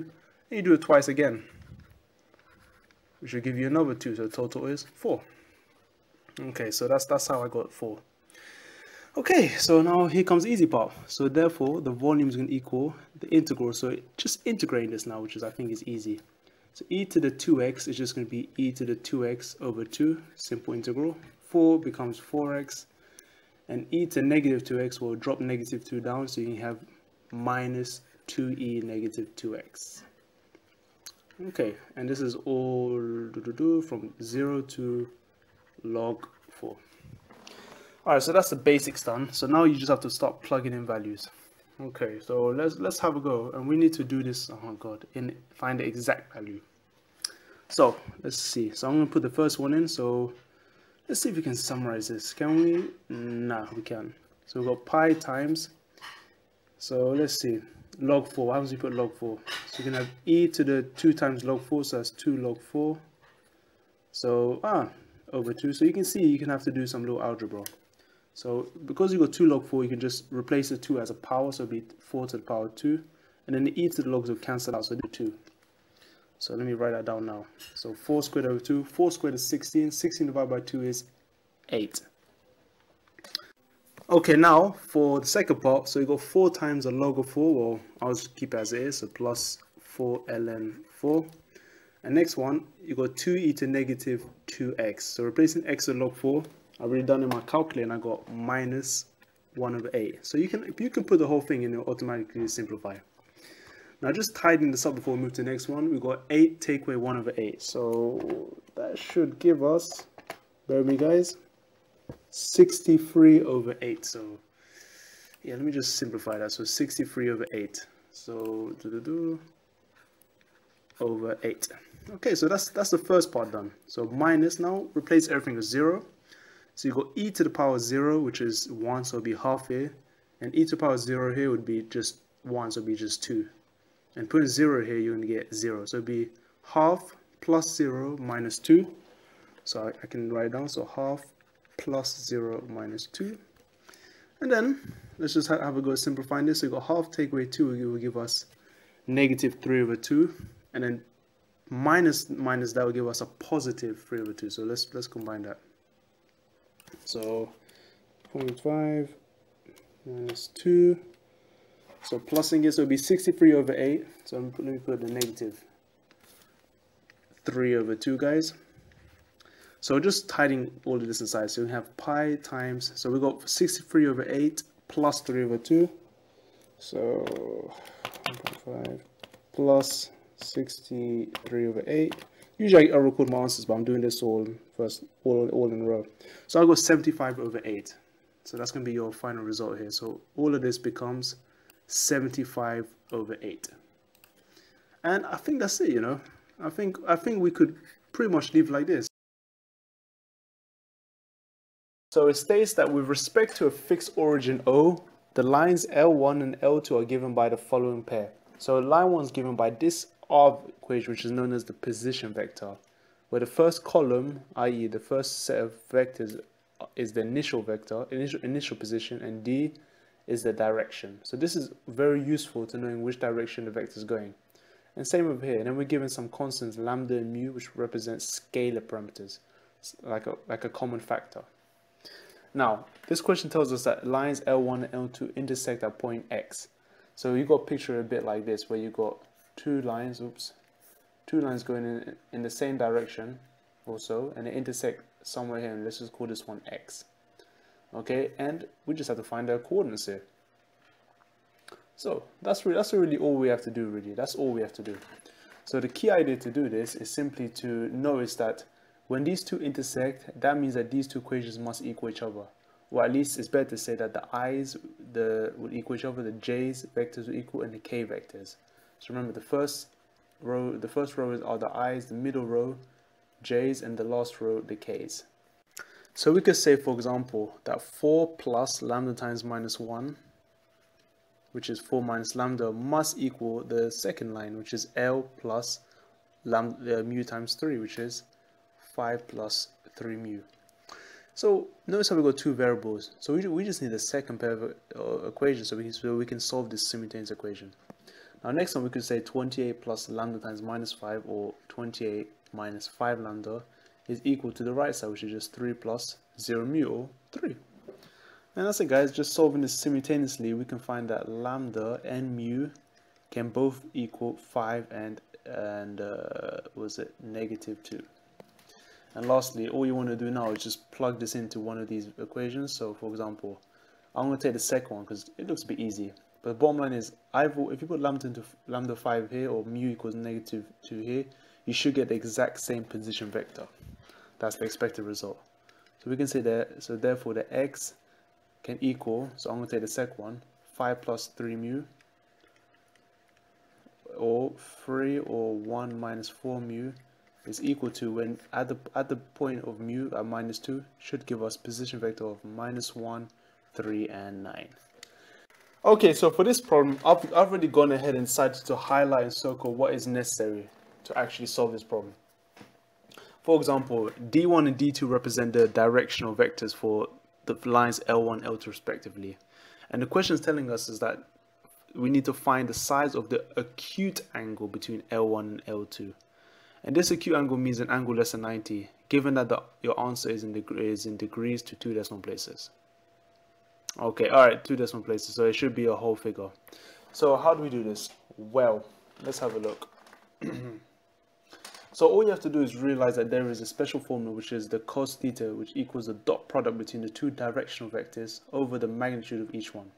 and you do it twice again, which will give you another two, so the total is four. Okay, so that's that's how I got four. Okay, so now here comes the easy part. So therefore the volume is going to equal the integral, so just integrating this now, which is I think is easy. So e to the two x is just going to be e to the two x over two, simple integral, four becomes four x, and e to negative two x will drop negative two down, so you have minus two e negative two x. Okay, and this is all do -do -do, from zero to log four. All right, so that's the basics done. So now you just have to start plugging in values. Okay, so let's let's have a go, and we need to do this. Oh my god, in find the exact value. So let's see. So I'm gonna put the first one in. So let's see if we can summarize this. Can we? Nah, we can. So we've got pi times, so let's see, log four. What happens if you put log four? So you can have e to the two times log four, so that's two log four. So, ah, over two. So you can see you can have to do some little algebra. So because you got two log four, you can just replace the two as a power, so it'll be four to the power two. And then the e to the logs will cancel out, so do two. So let me write that down now. So four squared over two, four squared is sixteen, sixteen divided by two is eight. Okay, now for the second part, so you got four times the log of four, well, I'll just keep it as it is, so plus four ln four. And next one, you got two e to negative two x. So replacing x with log four, I've already done in my calculator and I got minus one over eight. So you can, you can put the whole thing in and automatically simplify. Now just tidying this up before we move to the next one, we've got eight take away one over eight. So that should give us, bear with me guys, sixty-three over eight. So yeah, let me just simplify that. So sixty-three over eight. So do do do over eight. Okay, so that's that's the first part done. So minus now, replace everything with zero. So you got e to the power zero, which is one, so it'll be half here. And e to the power zero here would be just one, so it'll be just two. And putting zero here, you're going to get zero. So it'll be half plus zero minus two. So I, I can write down, so half plus zero minus two. And then let's just have, have a go at simplifying this. So you've got half take away two, it will give us negative three over two. And then minus minus that will give us a positive three over two. So let's let's combine that. So zero point five minus two. So plusing it, so it'll be sixty-three over eight. So let me, put, let me put the negative three over two, guys. So just tidying all of this inside. So we have pi times, so we got sixty-three over eight plus three over two. So one point five plus sixty-three over eight. Usually I record my answers, but I'm doing this all first, all, all in a row. So I got seventy-five over eight. So that's going to be your final result here. So all of this becomes seventy-five over eight. And I think that's it, you know. I think, I think we could pretty much leave like this. So it states that with respect to a fixed origin O, the lines L one and L two are given by the following pair. So line one is given by this R equation, which is known as the position vector, where the first column, that is the first set of vectors, is the initial vector, initial, initial position, and D is the direction. So this is very useful to knowing which direction the vector is going. And same over here. And then we're given some constants, lambda and mu, which represents scalar parameters, like a, like a common factor. Now, this question tells us that lines L one and L two intersect at point X. So you got a picture a bit like this, where you got two lines, oops, two lines going in, in the same direction also, and they intersect somewhere here, and let's just call this one X. Okay, and we just have to find their coordinates here. So that's, re that's really all we have to do, really. That's all we have to do. So the key idea to do this is simply to notice that when these two intersect, that means that these two equations must equal each other. Or at least it's better to say that the i's the, will equal each other, the j's vectors will equal, and the k vectors. So remember, the first row, the first row are the i's, the middle row, j's, and the last row, the k's. So we could say, for example, that four plus lambda times minus one, which is four minus lambda, must equal the second line, which is L plus lambda, uh, mu times three, which is five plus three mu. So notice how we've got two variables. So we, we just need the second pair of uh, equations so we, so we can solve this simultaneous equation. Now next one we could say twenty-eight plus lambda times minus five, or twenty-eight minus five lambda, is equal to the right side, which is just three plus zero mu, or three. And that's it, guys. Just solving this simultaneously, we can find that lambda and mu can both equal five and, and uh, was it negative two. And lastly, all you want to do now is just plug this into one of these equations. So, for example, I'm going to take the second one because it looks a bit easy. But the bottom line is, I've, if you put lambda into lambda five here, or mu equals negative two here, you should get the exact same position vector. That's the expected result. So we can say that. So therefore, the x can equal. So I'm going to take the second one, five plus three mu, or three or one minus four mu. Is equal to, when at the at the point of mu at minus two, should give us position vector of minus one, three, and nine. Okay, so for this problem, I've I've already gone ahead and decided to highlight and circle what is necessary to actually solve this problem. For example, D one and D two represent the directional vectors for the lines L one and L two respectively, and the question is telling us is that we need to find the size of the acute angle between L one and L two. And this acute angle means an angle less than ninety, given that the, your answer is in, degree, is in degrees to two decimal places. Okay, alright, two decimal places, so it should be a whole figure. So how do we do this? Well, let's have a look. So all you have to do is realize that there is a special formula, which is the cos theta, which equals the dot product between the two directional vectors over the magnitude of each one.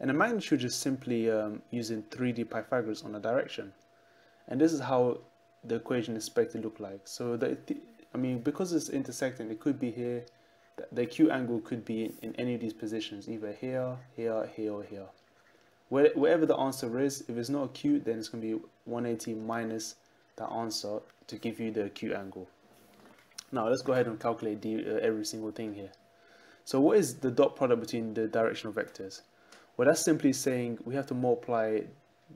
And the magnitude is simply um, using three D Pythagoras on a direction. And this is how the equation is expected to look like. So the, the I mean, because it's intersecting, it could be here, the, the acute angle could be in, in any of these positions, either here, here, here, or here. Where, wherever the answer is, if it's not acute, then it's going to be one eighty minus the answer to give you the acute angle. Now let's go ahead and calculate the, uh, every single thing here. So what is the dot product between the directional vectors? Well, that's simply saying we have to multiply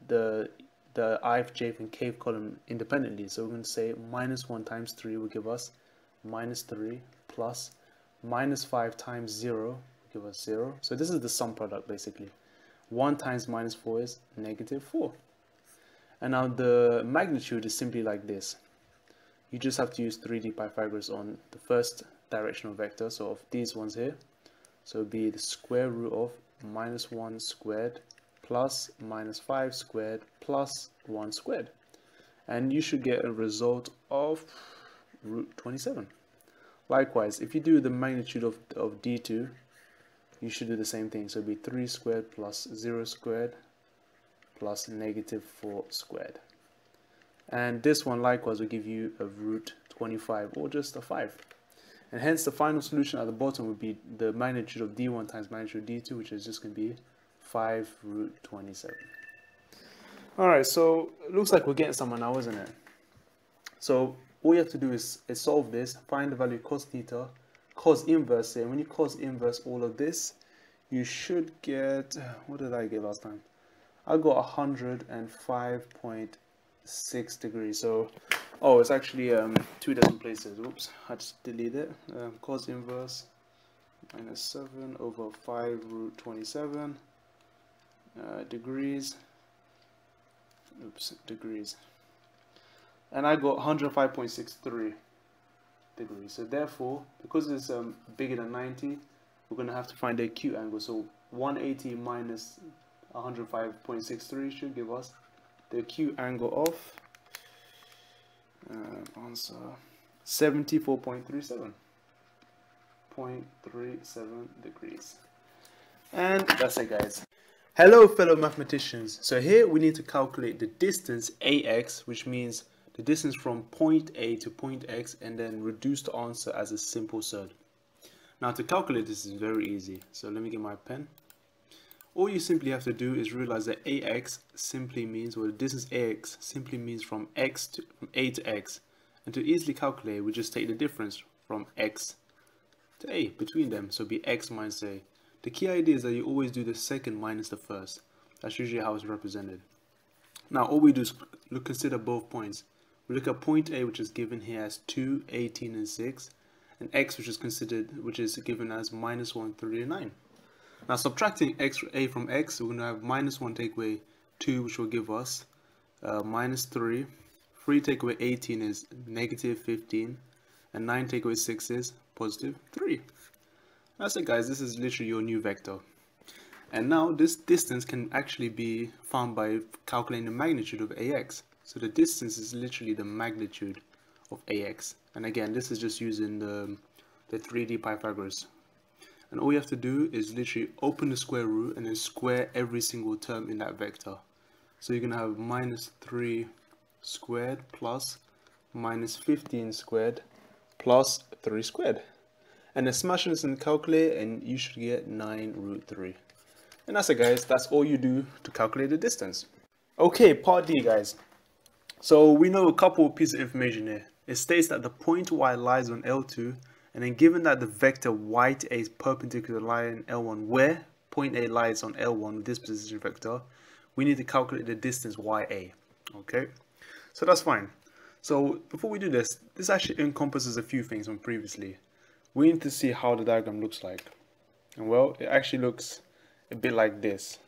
the the ith, jth, and kth column independently. So we're going to say minus one times three will give us minus three, plus minus five times zero will give us zero. So this is the sum product basically. one times minus four is negative four. And now the magnitude is simply like this. You just have to use three D Pythagoras on the first directional vector, so of these ones here. So it would be the square root of minus one squared plus minus five squared plus one squared, and you should get a result of root twenty-seven. Likewise, if you do the magnitude of, of d two, you should do the same thing. So it'd be three squared plus zero squared plus negative four squared. And this one likewise will give you a root twenty-five or just a five. And hence the final solution at the bottom would be the magnitude of d one times magnitude of d two, which is just going to be five root twenty-seven. Alright, so it looks like we're getting somewhere now, isn't it? So all you have to do is, is solve this, find the value cos theta, cos inverse here. And when you cos inverse all of this, you should get, what did I get last time? I got one hundred five point six degrees. So, oh, it's actually um, two dozen places. Oops, I just delete it. Um, cos inverse minus seven over five root twenty-seven uh, degrees. Oops, degrees. And I got one hundred five point six three degrees. So therefore, because it's um, bigger than ninety, we're going to have to find the acute angle. So one hundred eighty minus one hundred five point six three should give us the acute angle of uh, answer seventy-four point three seven. zero point three seven degrees. And that's it, guys. Hello fellow mathematicians. So here we need to calculate the distance A X, which means the distance from point A to point X, and then reduce the answer as a simple third. Now to calculate this is very easy. So let me get my pen. All you simply have to do is realize that A X simply means, or the distance A X simply means from X to, from A to X. And to easily calculate, we just take the difference from X to A between them. So it'd be X minus A. The key idea is that you always do the second minus the first. That's usually how it's represented. Now all we do is look, consider both points. We look at point A, which is given here as two, eighteen and six, and X, which is considered, which is given as minus one, three and nine. Now subtracting X, A from X, we're going to have minus one take away two, which will give us uh, minus three. three take away eighteen is negative fifteen, and nine take away six is positive three. That's it, guys. This is literally your new vector. And now this distance can actually be found by calculating the magnitude of A X. So the distance is literally the magnitude of A X. And again, this is just using the, the three D Pythagoras. And all you have to do is literally open the square root and then square every single term in that vector. So you're going to have minus three squared plus minus fifteen squared plus three squared. And then smash this and calculate, and you should get nine root three. And that's it, guys. That's all you do to calculate the distance. Okay, part D, guys. So we know a couple of pieces of information here. It states that the point Y lies on L two, and then given that the vector Y to A is perpendicular line L one, where point A lies on L one with this position vector, we need to calculate the distance Y A. Okay, so that's fine. So before we do this, this actually encompasses a few things from previously. We need to see how the diagram looks like. And well, it actually looks a bit like this.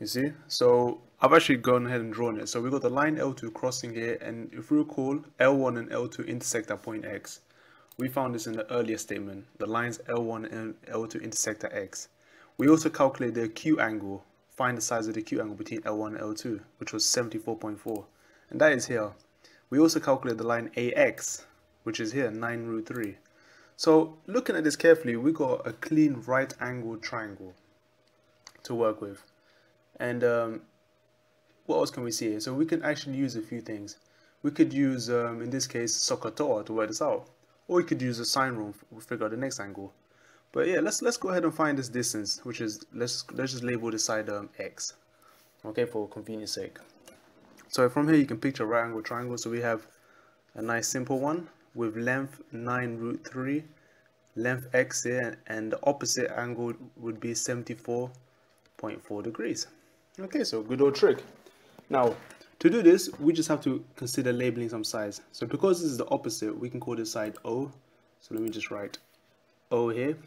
You see? So I've actually gone ahead and drawn it. So we've got the line L two crossing here, and if we recall, L one and L two intersect at point X. We found this in the earlier statement. The lines L one and L two intersect at X. We also calculate the acute angle. Find the size of the acute angle between L one and L two, which was seventy-four point four. And that is here. We also calculate the line A X, which is here, nine root three. So looking at this carefully, we got a clean right angled triangle to work with. And um, what else can we see here? So we can actually use a few things. We could use, um, in this case, SOHCAHTOA to work this out. Or we could use a sine rule, we'll figure out the next angle. But yeah, let's let's go ahead and find this distance, which is, let's, let's just label this side um, X. Okay, for convenience sake. So from here you can picture a right angled triangle. So we have a nice simple one with length nine root three, length X here, and the opposite angle would be seventy-four point four degrees. Okay, so good old trick. Now to do this, we just have to consider labeling some sides. So because this is the opposite, we can call this side O. So let me just write O here,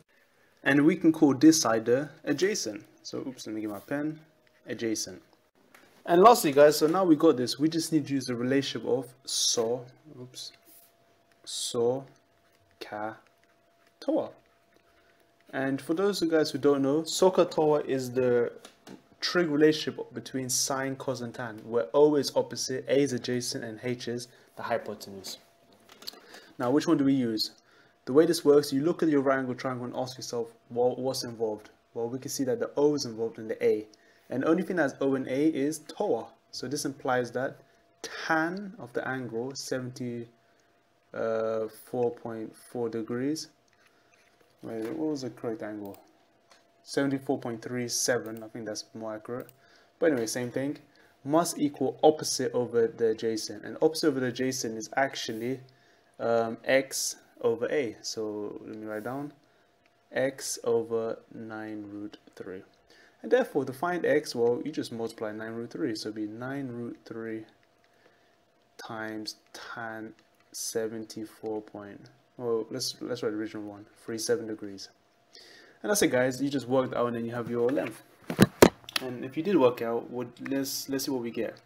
and we can call this side the adjacent. So oops, let me get my pen. Adjacent. And lastly, guys, so now we got this, we just need to use the relationship of so oops SOHCAHTOA. And for those of you guys who don't know, SOHCAHTOA is the trig relationship between sine, cos and tan, where O is opposite, A is adjacent, and H is the hypotenuse. Now which one do we use? The way this works, you look at your right angle triangle and ask yourself, well, what's involved? Well, we can see that the O is involved in the A. And the only thing that's O and A is toa. So this implies that tan of the angle, seventy-four point four degrees. Wait, what was the correct angle? seventy-four point three seven, I think that's more accurate. But anyway, same thing. Must equal opposite over the adjacent. And opposite over the adjacent is actually um, x over a. So let me write down x over nine root three. And therefore, to find x, well, you just multiply nine root three. So it would be nine root three times tan seventy-four point. Well, let's, let's write the original one, thirty-seven degrees. And that's it, guys. You just worked out and then you have your length. And if you did work out, would, let's let's see what we get.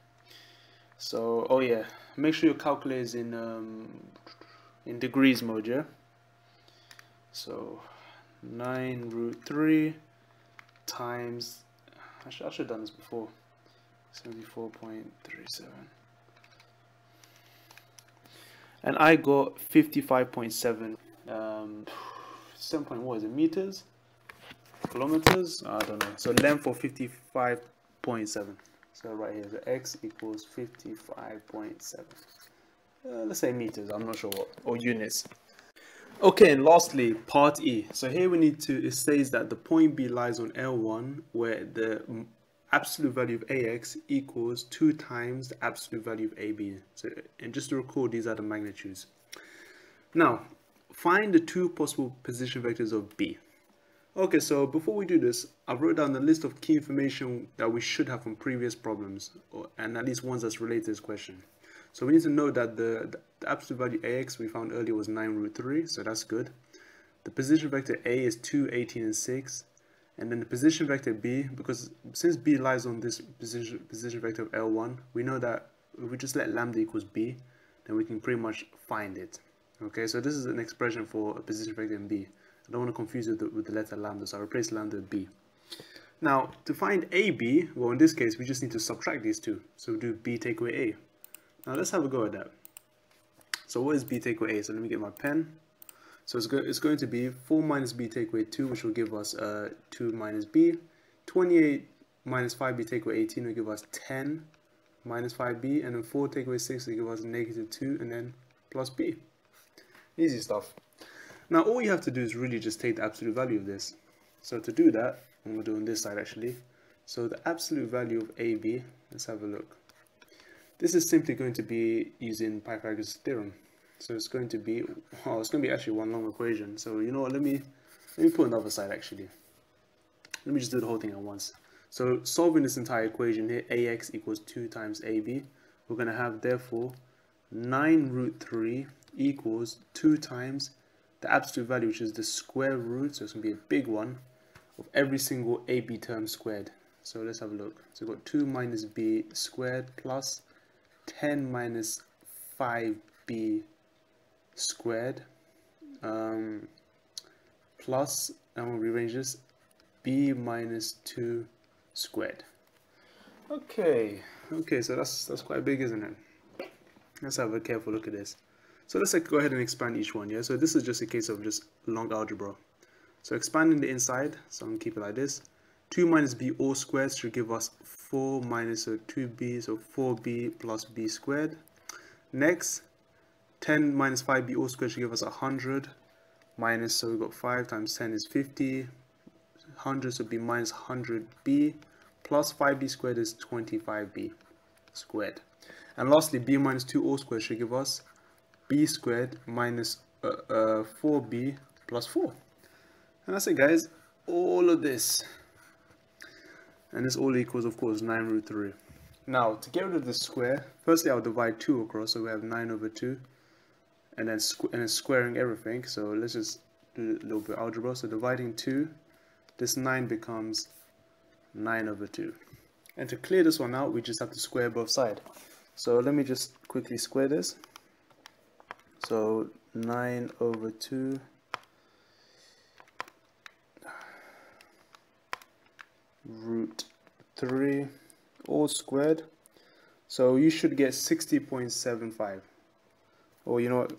So, oh yeah, make sure your calculator is in um, in degrees mode, yeah. So, nine root three times. I should I should have done this before. Seventy-four point three seven. And I got fifty-five point seven. Um, seven point what is it? Meters. Kilometers, I don't know. So length for fifty-five point seven. So right here, the x equals fifty-five point seven. Uh, let's say meters, I'm not sure what, or units. Okay, and lastly, part E. So here we need to, it says that the point B lies on L one, where the absolute value of A X equals two times the absolute value of A B. So, and just to recall, these are the magnitudes. Now, find the two possible position vectors of B. Okay, so before we do this, I wrote down the list of key information that we should have from previous problems, or, and at least ones that's related to this question. So we need to know that the, the absolute value A X we found earlier was nine root three, so that's good. The position vector A is two, eighteen, and six. And then the position vector B, because since B lies on this position, position vector of L one, we know that if we just let lambda equals B, then we can pretty much find it. Okay, so this is an expression for a position vector in B. I don't want to confuse it with the, with the letter lambda, so I replace lambda with b. Now, to find A B, well, in this case, we just need to subtract these two. So we do b take away a. Now, let's have a go at that. So what is b take away a? So let me get my pen. So it's, go it's going to be four minus b take away two, which will give us uh, two minus b. twenty-eight minus five b take away eighteen will give us ten minus five b. And then four take away six will give us negative two, and then plus b. Easy stuff. Now, all you have to do is really just take the absolute value of this. So to do that, I'm going to do on this side, actually. So the absolute value of A B, let's have a look. This is simply going to be using Pythagoras' theorem. So it's going to be, oh, it's going to be actually one long equation. So you know what, let me, let me put another side, actually. Let me just do the whole thing at once. So solving this entire equation here, A X equals two times A B. We're going to have, therefore, nine root three equals two times the absolute value, which is the square root, so it's going to be a big one, of every single A B term squared. So let's have a look. So we've got two minus b squared plus ten minus five b squared um, plus, I'm going to rearrange this, b minus two squared. Okay, okay, so that's, that's quite big, isn't it? Let's have a careful look at this. So let's go ahead and expand each one, yeah? So this is just a case of just long algebra. So expanding the inside, so I'm going to keep it like this. two minus b all squared should give us four minus so two b, so four b plus b squared. Next, ten minus five b all squared should give us one hundred minus, so we've got five times ten is fifty. one hundred should be minus one hundred b plus five b squared is twenty-five b squared. And lastly, b minus two all squared should give us b squared minus uh, uh, four b plus four. And that's it, guys. All of this. And this all equals, of course, nine root three. Now, to get rid of the square, firstly, I'll divide two across, so we have nine over two. And then, squ and then squaring everything. So let's just do a little bit of algebra. So dividing two, this nine becomes nine over two. And to clear this one out, we just have to square both sides. So let me just quickly square this. So nine over two root three all squared. So you should get sixty point seven five. Or you know what?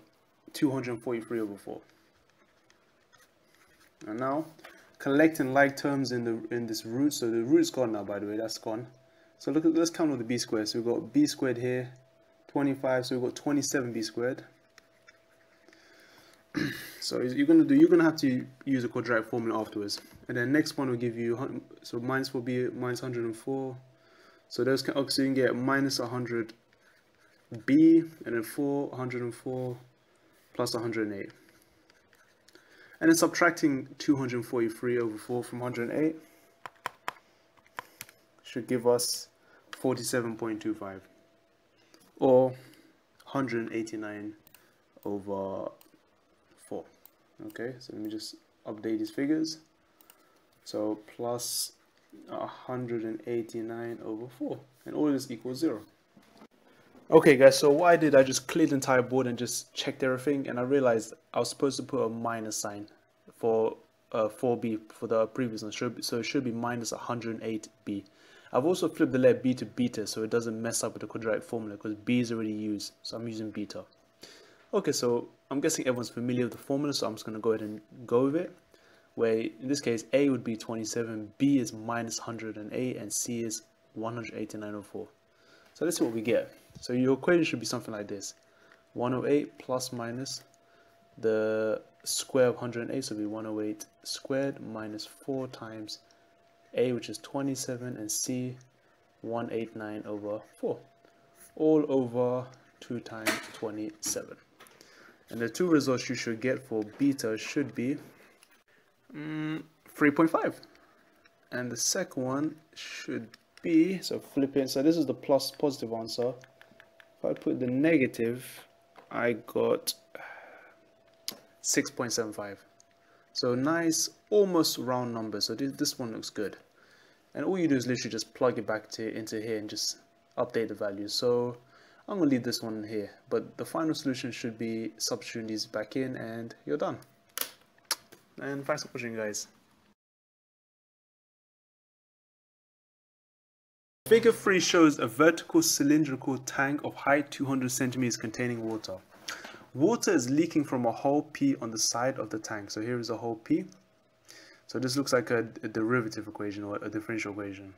two hundred forty-three over four. And now collecting like terms in the in this root. So the root is gone now, by the way, that's gone. So look at, let's count with the b squared. So we've got b squared here, twenty-five, so we've got twenty-seven b squared. So you're gonna do you're gonna have to use a quadratic formula afterwards. And then next one will give you, so minus four b minus one hundred four. So those can, so you can get minus one hundred b and then four, one hundred four plus one hundred eight. And then subtracting two hundred forty-three over four from one hundred eight should give us forty-seven point two five, or one hundred eighty-nine over four. Okay, so let me just update these figures. So plus one hundred eighty-nine over four, and all this equals zero. Okay guys, so what I did, I just cleared the entire board and just checked everything, and I realized I was supposed to put a minus sign for uh, four b for the previous one, so it should be minus one hundred eight b. I've also flipped the letter b to beta so it doesn't mess up with the quadratic formula, because b is already used, so I'm using beta. Okay, so I'm guessing everyone's familiar with the formula, so I'm just going to go ahead and go with it, where in this case a would be twenty-seven, b is minus one hundred eight, and c is one hundred eighty-nine over four. So this is what we get. So your equation should be something like this: one hundred eight plus minus the square of one hundred eight, so it'll be one hundred eight squared, minus four times a, which is twenty-seven, and c, one hundred eighty-nine over four, all over two times twenty-seven. And the two results you should get for beta should be mm, three point five, and the second one should be, so flip it, so this is the plus positive answer. If I put the negative, I got six point seven five. So nice, almost round number. So this one looks good. And all you do is literally just plug it back to into here and just update the values. So I'm gonna leave this one here, but the final solution should be substituting these back in, and you're done. And thanks for watching, guys. Figure three shows a vertical cylindrical tank of height two hundred centimeters containing water. Water is leaking from a hole P on the side of the tank. So here is a hole P. So this looks like a, a derivative equation or a differential equation.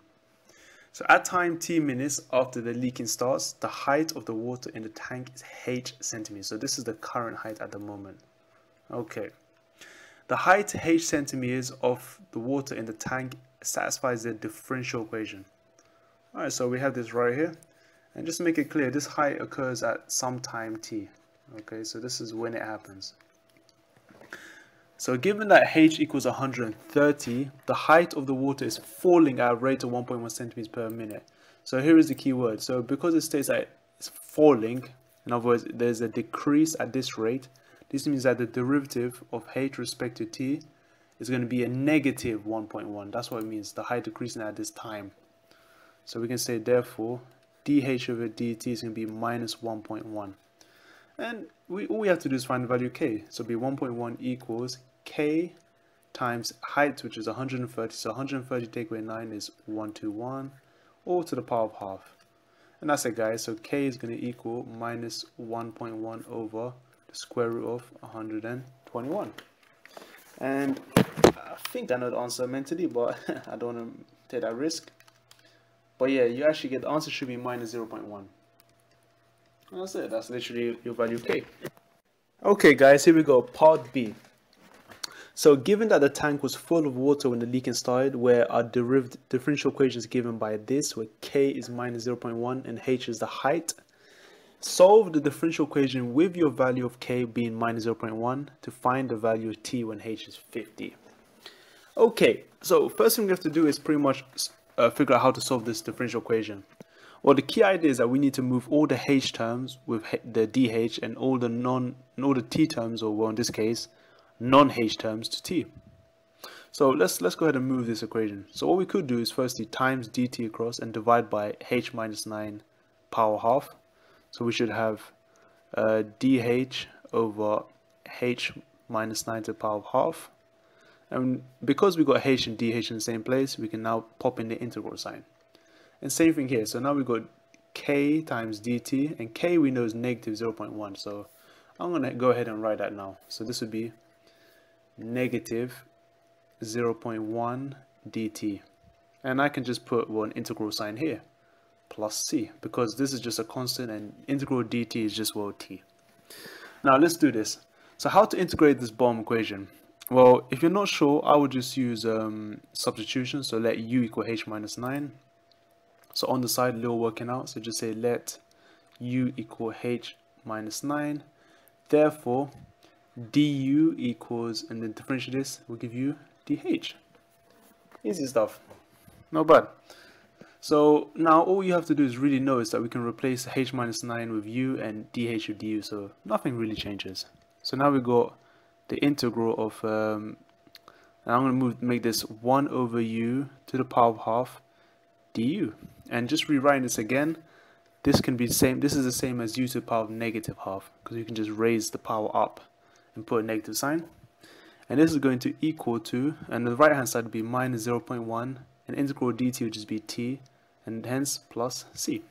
So at time t minutes after the leaking starts, the height of the water in the tank is h centimeters. So this is the current height at the moment. Okay. The height h centimeters of the water in the tank satisfies the differential equation. Alright, so we have this right here, and just to make it clear, this height occurs at some time t. Okay, so this is when it happens. So given that h equals one hundred thirty, the height of the water is falling at a rate of one point one centimeters per minute. So here is the key word. So because it states that it's falling, in other words, there's a decrease at this rate, this means that the derivative of h respect to t is going to be a negative one point one. That's what it means, the height decreasing at this time. So we can say, therefore, dH over dt is going to be minus one point one. And we, all we have to do is find the value k. So it'll be one point one equals k times height, which is one hundred thirty. So one hundred thirty take away nine is one hundred twenty-one, or to the power of half. And that's it, guys. So k is going to equal minus one point one over the square root of one hundred twenty-one. And I think I know the answer mentally, but I don't want to take that risk. But yeah, you actually get the answer should be minus zero point one. That's it. That's literally your value k. Okay, guys, here we go. Part B. So given that the tank was full of water when the leaking started, where our derivative differential equation is given by this, where k is minus zero point one and h is the height, solve the differential equation with your value of k being minus zero point one to find the value of t when h is fifty. Okay, so first thing we have to do is pretty much Uh, figure out how to solve this differential equation. Well, the key idea is that we need to move all the h terms with the dH and all the non and all the t terms, or well, in this case, non-h terms to t. So let's let's go ahead and move this equation. So what we could do is firstly times dt across and divide by h minus nine power half. So we should have uh, dH over h minus nine to the power of half. And because we got h and dh in the same place, we can now pop in the integral sign. And same thing here. So now we've got k times dt, and k we know is negative zero point one. So I'm going to go ahead and write that now. So this would be negative zero point one dt. And I can just put one integral sign here, plus c, because this is just a constant and integral dt is just well t. Now let's do this. So how to integrate this Bohm equation? Well, if you're not sure, I would just use um, substitution, so let u equal h minus nine. So on the side, little working out, so just say let u equal h minus nine. Therefore, du equals, and then differentiate this, will give you dh. Easy stuff. Not bad. So now all you have to do is really notice that we can replace h minus nine with u and dh with du, so nothing really changes. So now we got the integral of, um, and I'm going to move, make this one over u to the power of half du. And just rewrite this again. This can be the same. This is the same as u to the power of negative half, because you can just raise the power up and put a negative sign. And this is going to equal to, and the right hand side would be minus zero point one, and integral dt would just be t, and hence plus c.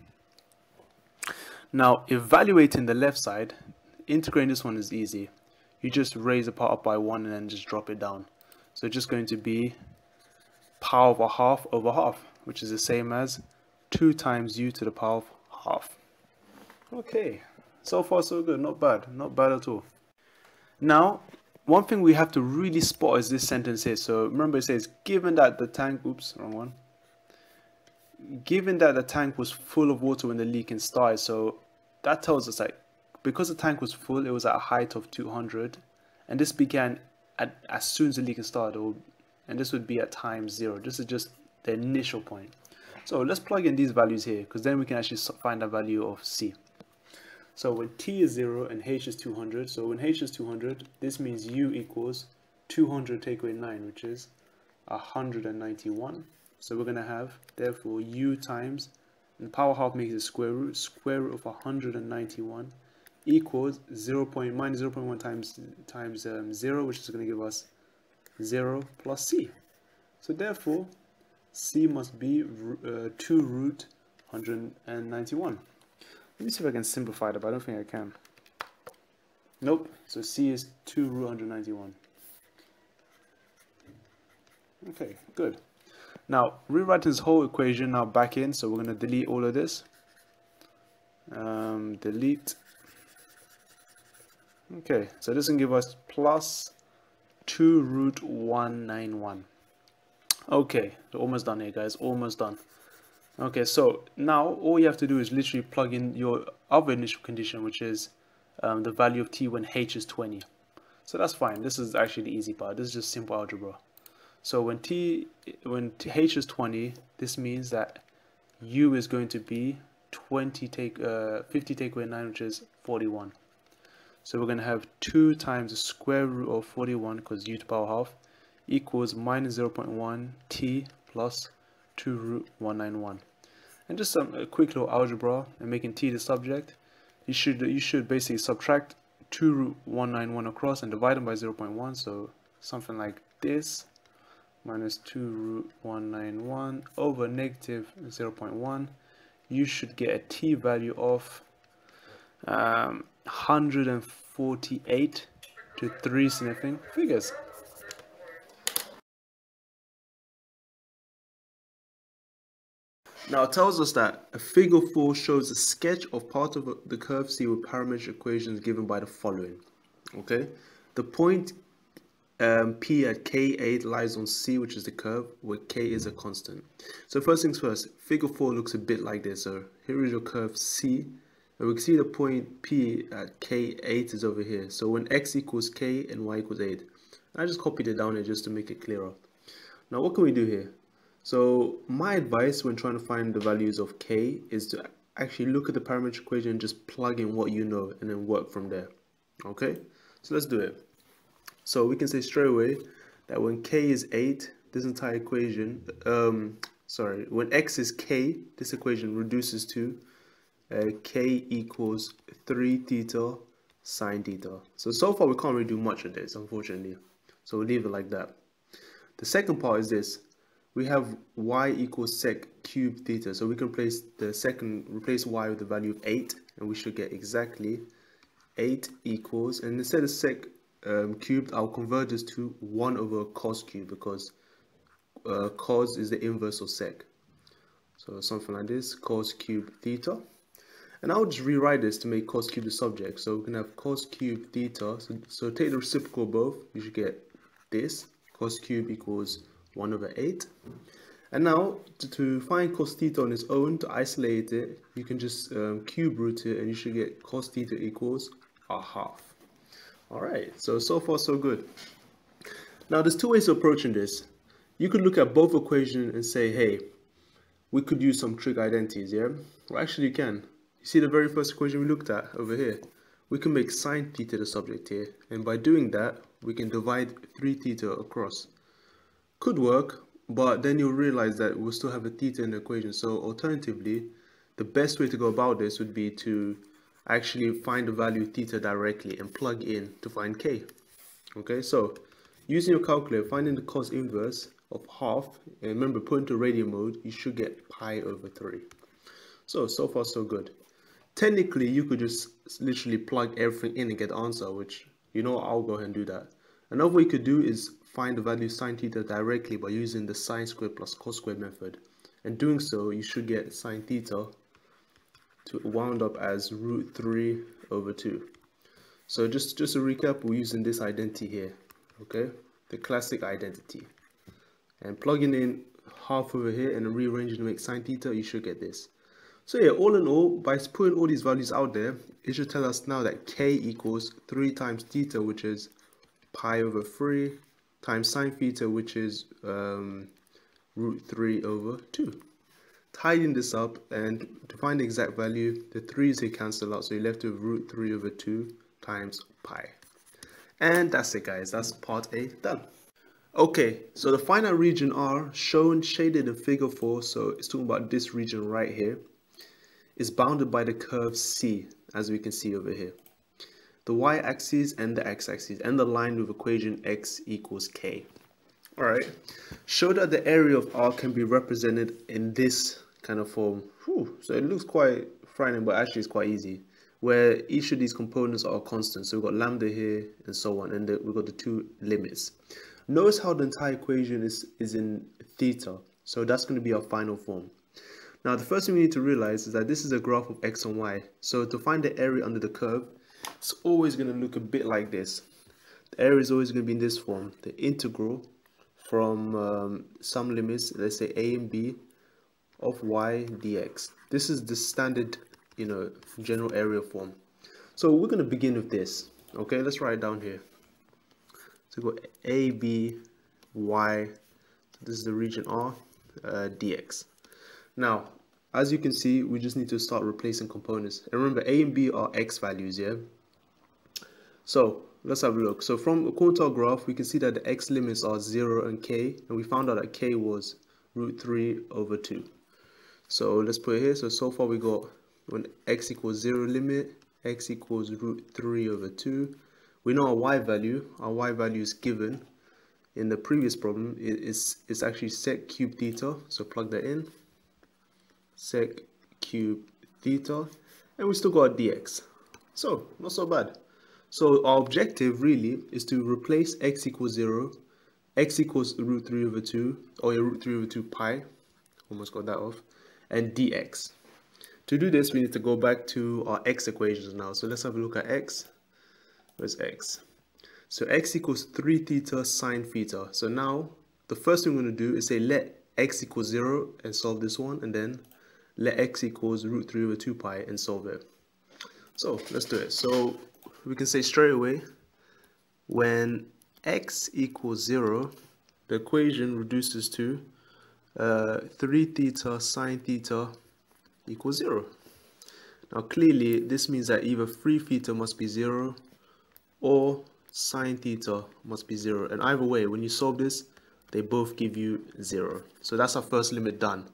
Now evaluating the left side, integrating this one is easy. You just raise the power up by one and then just drop it down. So it's just going to be power of a half over half, which is the same as two times u to the power of half. Okay, so far so good, not bad, not bad at all. Now, one thing we have to really spot is this sentence here. So remember it says, given that the tank, oops, wrong one. Given that the tank was full of water when the leaking started, so that tells us that because the tank was full, it was at a height of two hundred, and this began at, as soon as the leak started, or, and this would be at time zero. This is just the initial point. So let's plug in these values here, because then we can actually find the value of C. So when T is zero and H is two hundred, so when H is two hundred, this means U equals two hundred take away nine, which is one hundred ninety-one. So we're going to have, therefore, U times, and the power half makes it square root, square root of one hundred ninety-one. Equals zero point minus zero point one times times um, zero, which is going to give us zero plus c. So therefore, c must be uh, two root one hundred ninety-one. Let me see if I can simplify that, but I don't think I can. Nope. So c is two root one hundred ninety-one. Okay, good. Now rewrite this whole equation now back in. So we're going to delete all of this. Um, delete. Okay, so this can give us plus two root one hundred ninety-one. Okay, so almost done here, guys. Almost done. Okay, so now all you have to do is literally plug in your other initial condition, which is um, the value of t when h is twenty. So that's fine. This is actually the easy part. This is just simple algebra. So when t when h is twenty, this means that u is going to be twenty take uh, fifty take away nine, which is forty-one. So we're going to have two times the square root of forty-one, because u to the power half, equals minus zero point one t plus two root one hundred ninety-one. And just some a quick little algebra and making t the subject, you should you should basically subtract two root one hundred ninety-one across and divide them by zero point one. So something like this, minus two root one hundred ninety-one over negative zero point one. You should get a t value of um, one hundred forty-eight to three sniffing figures. Now it tells us that a figure four shows a sketch of part of the curve C with parametric equations given by the following. Okay, the point um, P at K eight lies on C, which is the curve, where K is a constant. So first things first, figure four looks a bit like this. So here is your curve C. We can see the point P at K eight is over here. So when x equals k and y equals eight. I just copied it down here just to make it clearer. Now what can we do here? So my advice when trying to find the values of k is to actually look at the parametric equation and just plug in what you know and then work from there. Okay, so let's do it. So we can say straight away that when k is eight, this entire equation, um, sorry, when x is k, this equation reduces to Uh, k equals three theta sine theta. So, so far we can't really do much of this, unfortunately. So we'll leave it like that. The second part is this. We have y equals sec cubed theta. So we can place the second, replace y with the value of eight, and we should get exactly eight equals, and instead of sec um, cubed, I'll convert this to one over cos cubed, because uh, cos is the inverse of sec. So something like this, cos cubed theta. And I'll just rewrite this to make cos cubed the subject. So we can have cos cubed theta. So, so take the reciprocal of both. You should get this. Cos cubed equals one over eight. And now, to, to find cos theta on its own, to isolate it, you can just um, cube root it, and you should get cos theta equals a half. Alright, so, so far so good. Now, there's two ways of approaching this. You could look at both equations and say, hey, we could use some trig identities, yeah? Well, actually you can. You see the very first equation we looked at over here? We can make sine theta the subject here, and by doing that, we can divide three theta across. Could work, but then you'll realize that we'll still have a theta in the equation. So alternatively, the best way to go about this would be to actually find the value theta directly and plug in to find k. Okay, so using your calculator, finding the cos inverse of half, and remember, put into radian mode, you should get pi over three. So, so far so good. Technically, you could just literally plug everything in and get the answer, which, you know, I'll go ahead and do that. Another way you could do is find the value sine theta directly by using the sine squared plus cos squared method. And doing so, you should get sine theta to wound up as root three over two. So just, just to recap, we're using this identity here, okay? The classic identity. And plugging in half over here and rearranging to make sine theta, you should get this. So yeah, all in all, by putting all these values out there, it should tell us now that k equals three times theta, which is pi over three, times sine theta, which is um, root three over two. Tidying this up, and to find the exact value, the threes here cancel out, so you're left with root three over two times pi. And that's it, guys. That's part A done. Okay, so the final region R, shown, shaded in figure four, so it's talking about this region right here, is bounded by the curve C, as we can see over here. The y-axis and the x-axis, and the line with equation x equals k. Alright, show that the area of R can be represented in this kind of form. Whew, so it looks quite frightening, but actually it's quite easy, where each of these components are constant. So we've got lambda here and so on, and the, we've got the two limits. Notice how the entire equation is, is in theta, so that's going to be our final form. Now the first thing we need to realize is that this is a graph of x and y, so to find the area under the curve, it's always going to look a bit like this. The area is always going to be in this form, the integral from um, some limits, let's say a and b, of y dx. This is the standard, you know, general area form. So we're going to begin with this, okay, let's write it down here. So we've got a, b, y, this is the region R, uh, dx. Now, as you can see, we just need to start replacing components. And remember, a and b are x values, yeah? So, let's have a look. So from the quartile graph, we can see that the x limits are zero and k, and we found out that k was root three over two. So let's put it here. So, so far we got when x equals zero limit, x equals root three over two. We know our y value, our y value is given in the previous problem, it is it's actually sec cubed theta, so plug that in, sec cubed theta, and we still got dx. So, not so bad. So our objective really is to replace x equals zero, x equals root three over two, or root three over two pi, almost got that off, and dx. To do this, we need to go back to our x equations now, so let's have a look at x. Where's x? So x equals three theta sine theta. So now the first thing we're going to do is say let x equals zero and solve this one, and then let x equals root three over two pi and solve it. So let's do it. So we can say straight away, when x equals zero, the equation reduces to uh, three theta sine theta equals zero. Now clearly this means that either three theta must be zero or sine theta must be zero, and either way when you solve this they both give you zero. So that's our first limit done.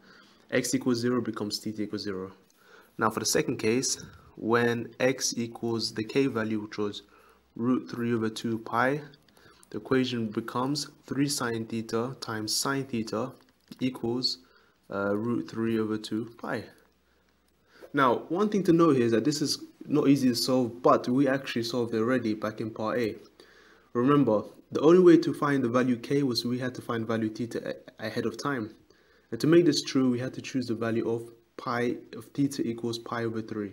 X equals zero becomes theta equals zero. Now for the second case, when x equals the k value, which was root three over two pi, the equation becomes three sine theta times sine theta equals uh, root three over two pi. Now one thing to note here is that this is not easy to solve, but we actually solved it already back in part A. Remember, the only way to find the value k was we had to find value theta ahead of time. And to make this true, we had to choose the value of pi of theta equals pi over three.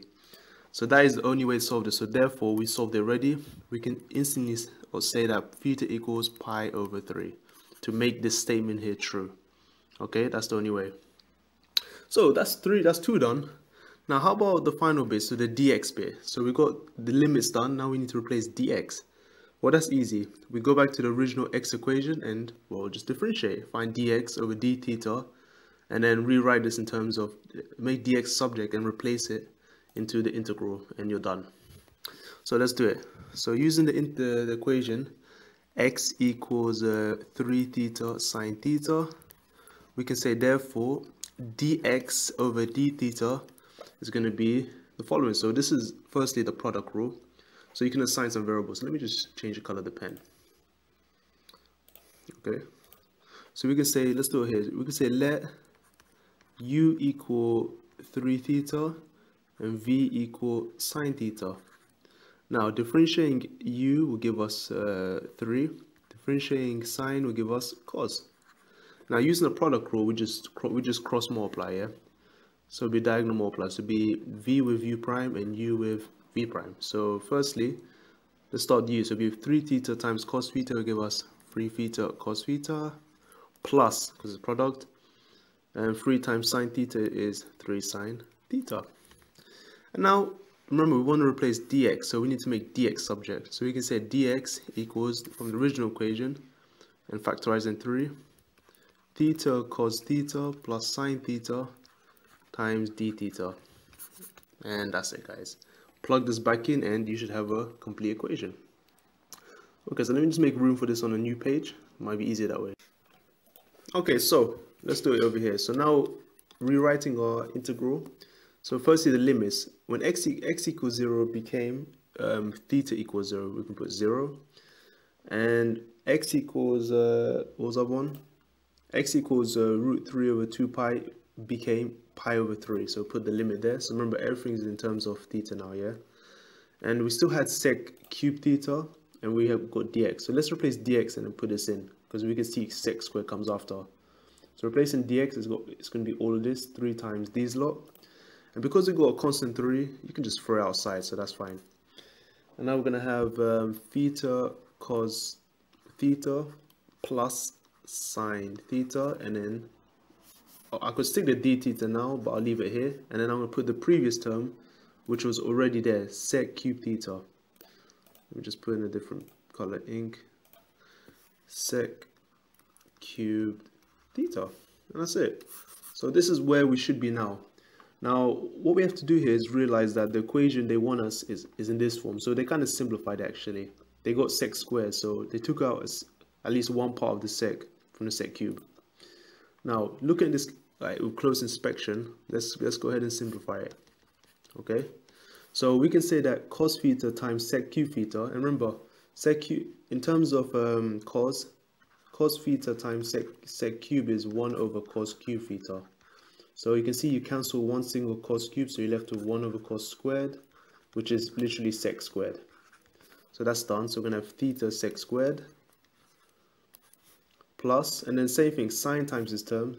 So that is the only way to solve this. So therefore, we solved it already. We can instantly say that theta equals pi over three to make this statement here true. Okay, that's the only way. So that's three, that's two done. Now how about the final bit, so the dx bit. So we got the limits done, now we need to replace dx. Well, that's easy. We go back to the original x equation and we'll just differentiate. Find dx over d theta and then rewrite this in terms of, make dx subject and replace it into the integral and you're done. So let's do it. So using the, the, the equation, x equals uh, three theta sine theta, we can say therefore dx over d theta is going to be the following. So this is firstly the product rule. So you can assign some variables. Let me just change the color of the pen. Okay. So we can say, let's do it here. We can say let u equal three theta and v equal sine theta. Now differentiating u will give us uh, three. Differentiating sine will give us cos. Now using the product rule, we just we just cross multiply here. Yeah? So it'll be diagonal multiply. So it'll be v with u prime and u with v prime. So firstly, let's start u. So we have three theta times cos theta will give us three theta cos theta plus, because it's product, and three times sine theta is three sine theta. And now remember, we want to replace dx, so we need to make dx subject. So we can say dx equals, from the original equation, and factorizing three, theta cos theta plus sine theta times d theta. And that's it, guys. Plug this back in and you should have a complete equation. Okay, so let me just make room for this on a new page. It might be easier that way. Okay, so let's do it over here. So now rewriting our integral. So firstly, the limits. When x, x equals zero became um, theta equals zero, we can put zero. And x equals, uh, what was that one? X equals uh, root three over two pi became pi over three. So put the limit there. So remember, everything is in terms of theta now, yeah? And we still had sec cube theta, and we have got dx. So let's replace dx and then put this in, because we can see sec squared comes after. So replacing dx, is got, it's going to be all of this, three times these lot. And because we've got a constant three, you can just throw it outside, so that's fine. And now we're going to have um, theta cos theta plus sine theta. And then oh, I could stick the d theta now, but I'll leave it here. And then I'm going to put the previous term, which was already there, sec cube theta. Let me just put in a different color ink. Sec cube theta. And that's it. So this is where we should be now. Now, what we have to do here is realize that the equation they want us is, is in this form. So they kind of simplified it, actually. They got sec squared, so they took out at least one part of the sec from the sec cube. Now, look at this right, with close inspection. Let's, let's go ahead and simplify it. Okay? So we can say that cos theta times sec cube theta. And remember, sec cube, in terms of um, cos, cos theta times sec, sec cube is one over cos cube theta. So you can see you cancel one single cos cube, so you're left with one over cos squared, which is literally sec squared. So that's done. So we're going to have theta sec squared plus, and then same thing, sine times this term.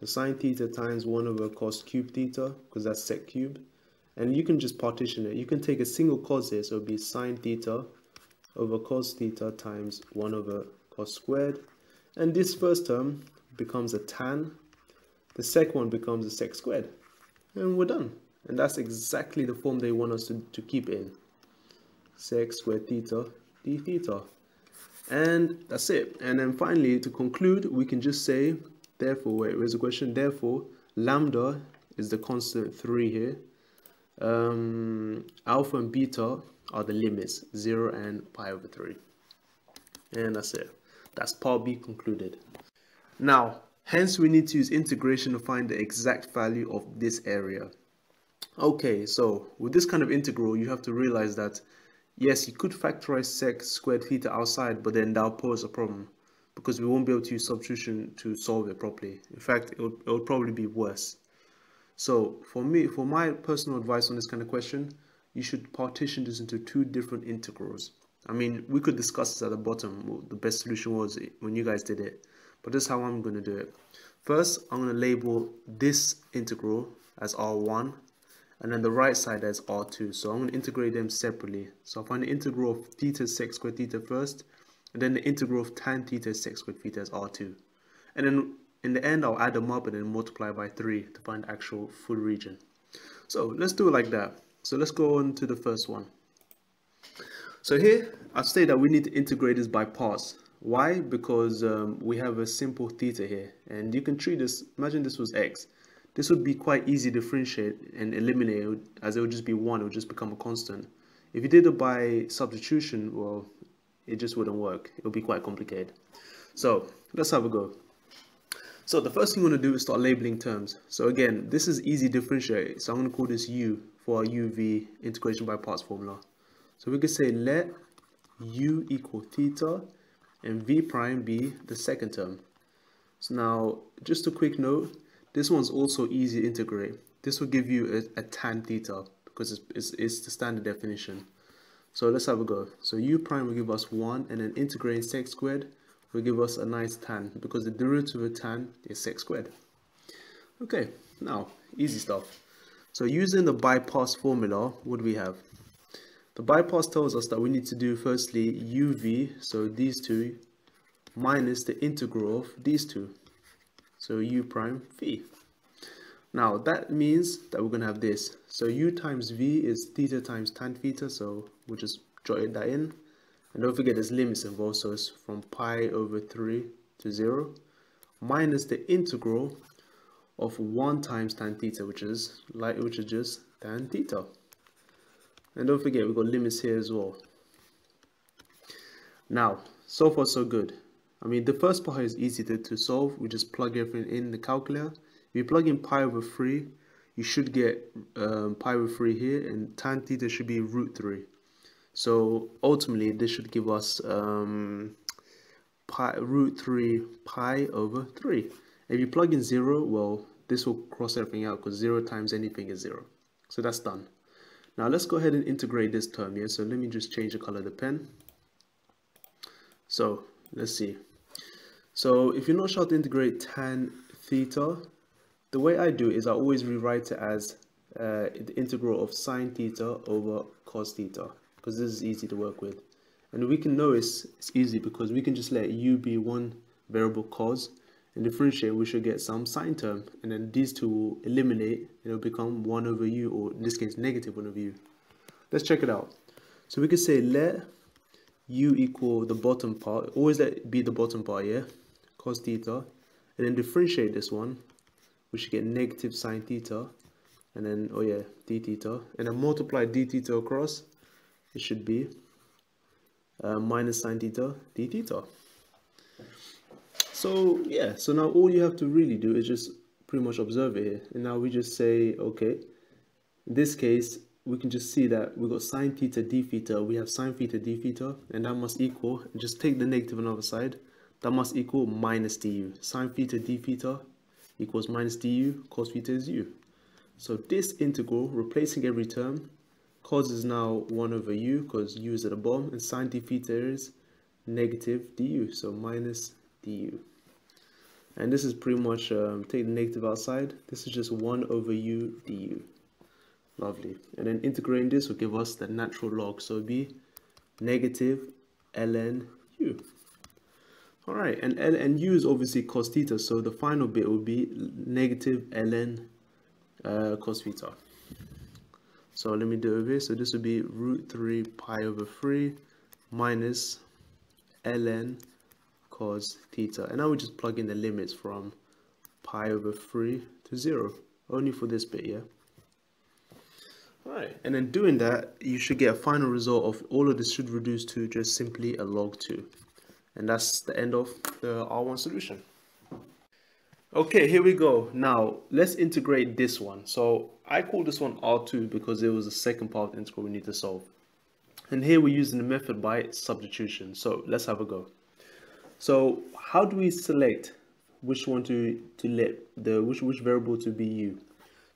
So sine theta times one over cos cube theta, because that's sec cube. And you can just partition it. You can take a single cos here, so it'll be sine theta over cos theta times one over cos squared. And this first term becomes a tan. The sec one becomes a sec squared, and we're done. And that's exactly the form they want us to, to keep in. Sec squared theta d theta. And that's it. And then finally, to conclude, we can just say, therefore, wait, where's the question? Therefore, lambda is the constant three here. Um, alpha and beta are the limits, zero and pi over three. And that's it. That's part B concluded. Now, hence, we need to use integration to find the exact value of this area. Okay, so with this kind of integral, you have to realize that, yes, you could factorize sec squared theta outside, but then that'll pose a problem because we won't be able to use substitution to solve it properly. In fact, it would, it would probably be worse. So for me, for my personal advice on this kind of question, you should partition this into two different integrals. I mean, we could discuss this at the bottom, what the best solution was when you guys did it, but this is how I'm going to do it. First, I'm going to label this integral as R one, and then the right side as R two. So I'm going to integrate them separately. So I'll find the integral of theta sec squared theta first, and then the integral of tan theta sec squared theta as R two. And then in the end, I'll add them up and then multiply by three to find the actual full region. So let's do it like that. So let's go on to the first one. So here, I've stated that we need to integrate this by parts. Why? Because um, we have a simple theta here, and you can treat this, imagine this was x. This would be quite easy to differentiate and eliminate, as it would just be one, it would just become a constant. If you did it by substitution, well, it just wouldn't work. It would be quite complicated. So let's have a go. So the first thing I'm going to do is start labeling terms. So again, this is easy to differentiate, so I'm going to call this u for our U V integration by parts formula. So we could say let u equal theta and v prime be the second term. So now, just a quick note, this one's also easy to integrate. This will give you a, a tan theta because it's, it's, it's the standard definition. So let's have a go. So u prime will give us one, and then integrating sec squared will give us a nice tan because the derivative of tan is sec squared. Okay, now, easy stuff. So using the bypass formula, what do we have? The bypass tells us that we need to do firstly uv, so these two, minus the integral of these two, so u prime v. Now that means that we're going to have this. So u times v is theta times tan theta, so we'll just jot that in. And don't forget there's limits involved, so it's from pi over three to zero, minus the integral of one times tan theta, which is, like, which is just tan theta. And don't forget, we've got limits here as well. Now, so far so good. I mean, the first part is easy to, to solve. We just plug everything in the calculator. If you plug in pi over three, you should get um, pi over three here, and tan theta should be root three. So ultimately, this should give us um, pi, root three pi over three. If you plug in zero, well, this will cross everything out because zero times anything is zero. So that's done. Now let's go ahead and integrate this term here. So let me just change the color of the pen. So let's see. So if you're not sure how to integrate tan theta, the way I do is I always rewrite it as uh, the integral of sine theta over cos theta, because this is easy to work with. And we can notice it's easy because we can just let u be one variable cos, and differentiate, we should get some sine term, and then these two will eliminate, and it'll become one over u, or in this case negative one over u. Let's check it out. So we could say let u equal the bottom part, always let it be the bottom part here, yeah? Cos theta, and then differentiate this one, we should get negative sine theta, and then oh yeah d theta, and then multiply d theta across, it should be uh, minus sine theta d theta. So yeah, so now all you have to really do is just pretty much observe it here. And now we just say, okay, in this case, we can just see that we've got sine theta d theta, we have sine theta d theta, and that must equal, just take the negative on the other side, that must equal minus du. Sine theta d theta equals minus du, cos theta is u. So this integral, replacing every term, cos is now one over u, because u is at the bottom, and sine d theta is negative du, so minus du. And this is pretty much, um, take the negative outside, this is just one over u du. Lovely. And then integrating this will give us the natural log, so it'll be negative ln u. Alright, and ln u is obviously cos theta, so the final bit will be negative ln uh, cos theta. So let me do it here, so this will be root three pi over three minus ln cos theta, and now we just plug in the limits from pi over three to zero, only for this bit, yeah? Alright, and then doing that, you should get a final result of all of this should reduce to just simply a log two. And that's the end of the R one solution. Okay, here we go. Now, let's integrate this one. So, I call this one R two because it was the second part of the integral we need to solve. And here we're using the method by substitution. So, let's have a go. So how do we select which one to, to let the which which variable to be u?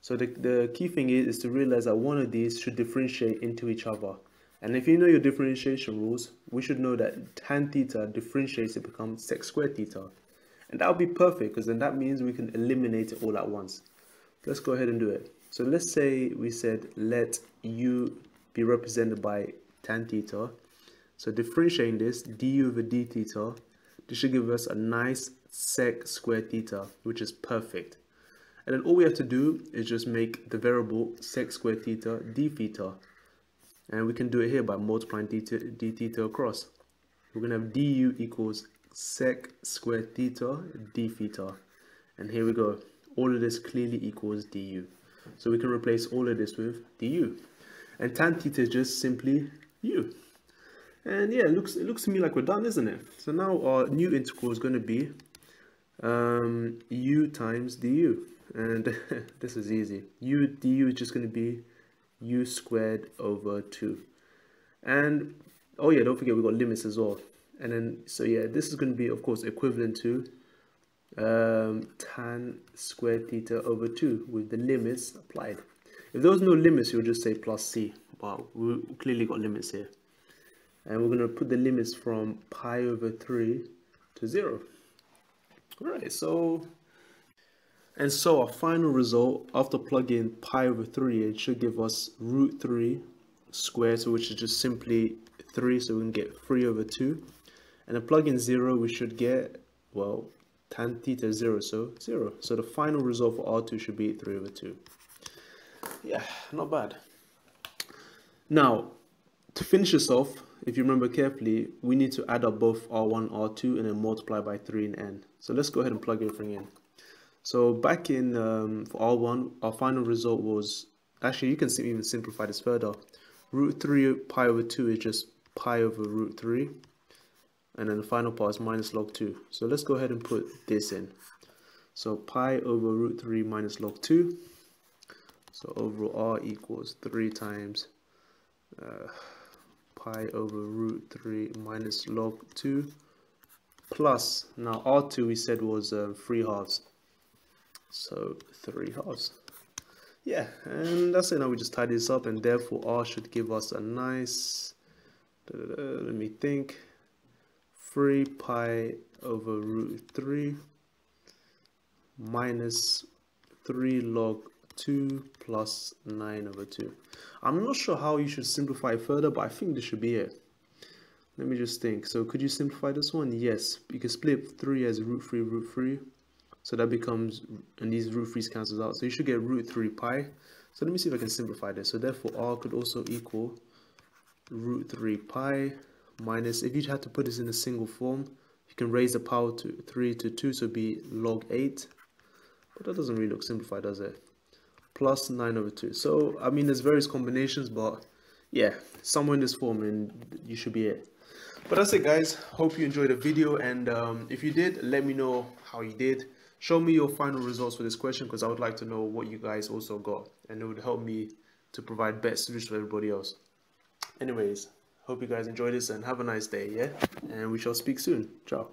So the, the key thing is, is to realize that one of these should differentiate into each other. And if you know your differentiation rules, we should know that tan theta differentiates to become sec squared theta. And that would be perfect, because then that means we can eliminate it all at once. Let's go ahead and do it. So let's say we said let u be represented by tan theta. So differentiating this, du over d theta, this should give us a nice sec squared theta, which is perfect. And then all we have to do is just make the variable sec squared theta d theta. And we can do it here by multiplying d theta, d theta across. We're going to have du equals sec squared theta d theta. And here we go. All of this clearly equals du. So we can replace all of this with du. And tan theta is just simply u. And yeah, it looks, it looks to me like we're done, isn't it? So now our new integral is going to be um, u times du. And this is easy. U du is just going to be u squared over two. And oh yeah, don't forget we've got limits as well. And then so yeah, this is going to be of course equivalent to um, tan squared theta over two with the limits applied. If there was no limits, you'll just say plus c. Wow, we clearly got limits here. And we're going to put the limits from pi over three to zero. All right, so. And so our final result, after plugging in pi over three, it should give us root three squared, so which is just simply three, so we can get three over two. And then plug in zero, we should get, well, tan theta is zero, so zero. So the final result for R two should be three over two. Yeah, not bad. Now, to finish this off, if you remember carefully, we need to add up both R one, R two, and then multiply by three and n. So let's go ahead and plug everything in. So back in um, for R one, our final result was, actually you can even simplify this further. Root three pi over two is just pi over root three. And then the final part is minus log two. So let's go ahead and put this in. So pi over root three minus log two. So overall R equals three times uh, pi over root three minus log two. Plus, now R two we said was uh, three halves. So three halves. Yeah, and that's it. Now we just tidy this up, and therefore R should give us a nice, da, da, da, let me think, three pi over root three minus three log two plus nine over two. I'm not sure how you should simplify further, but I think this should be it. Let me just think. So could you simplify this one? Yes, you can split three as root three, root three. So that becomes, and these root threes cancels out. So you should get root three pi. So let me see if I can simplify this. So therefore R could also equal root three pi minus, if you had to put this in a single form, you can raise the power to three to two, so it'd be log eight. But that doesn't really look simplified, does it? Plus nine over two. So, I mean, there's various combinations, but yeah, somewhere in this form and you should be it. But that's it, guys. Hope you enjoyed the video. And um, if you did, let me know how you did. Show me your final results for this question, because I would like to know what you guys also got, and it would help me to provide better solutions for everybody else. Anyways, hope you guys enjoy this and have a nice day, yeah? And we shall speak soon. Ciao.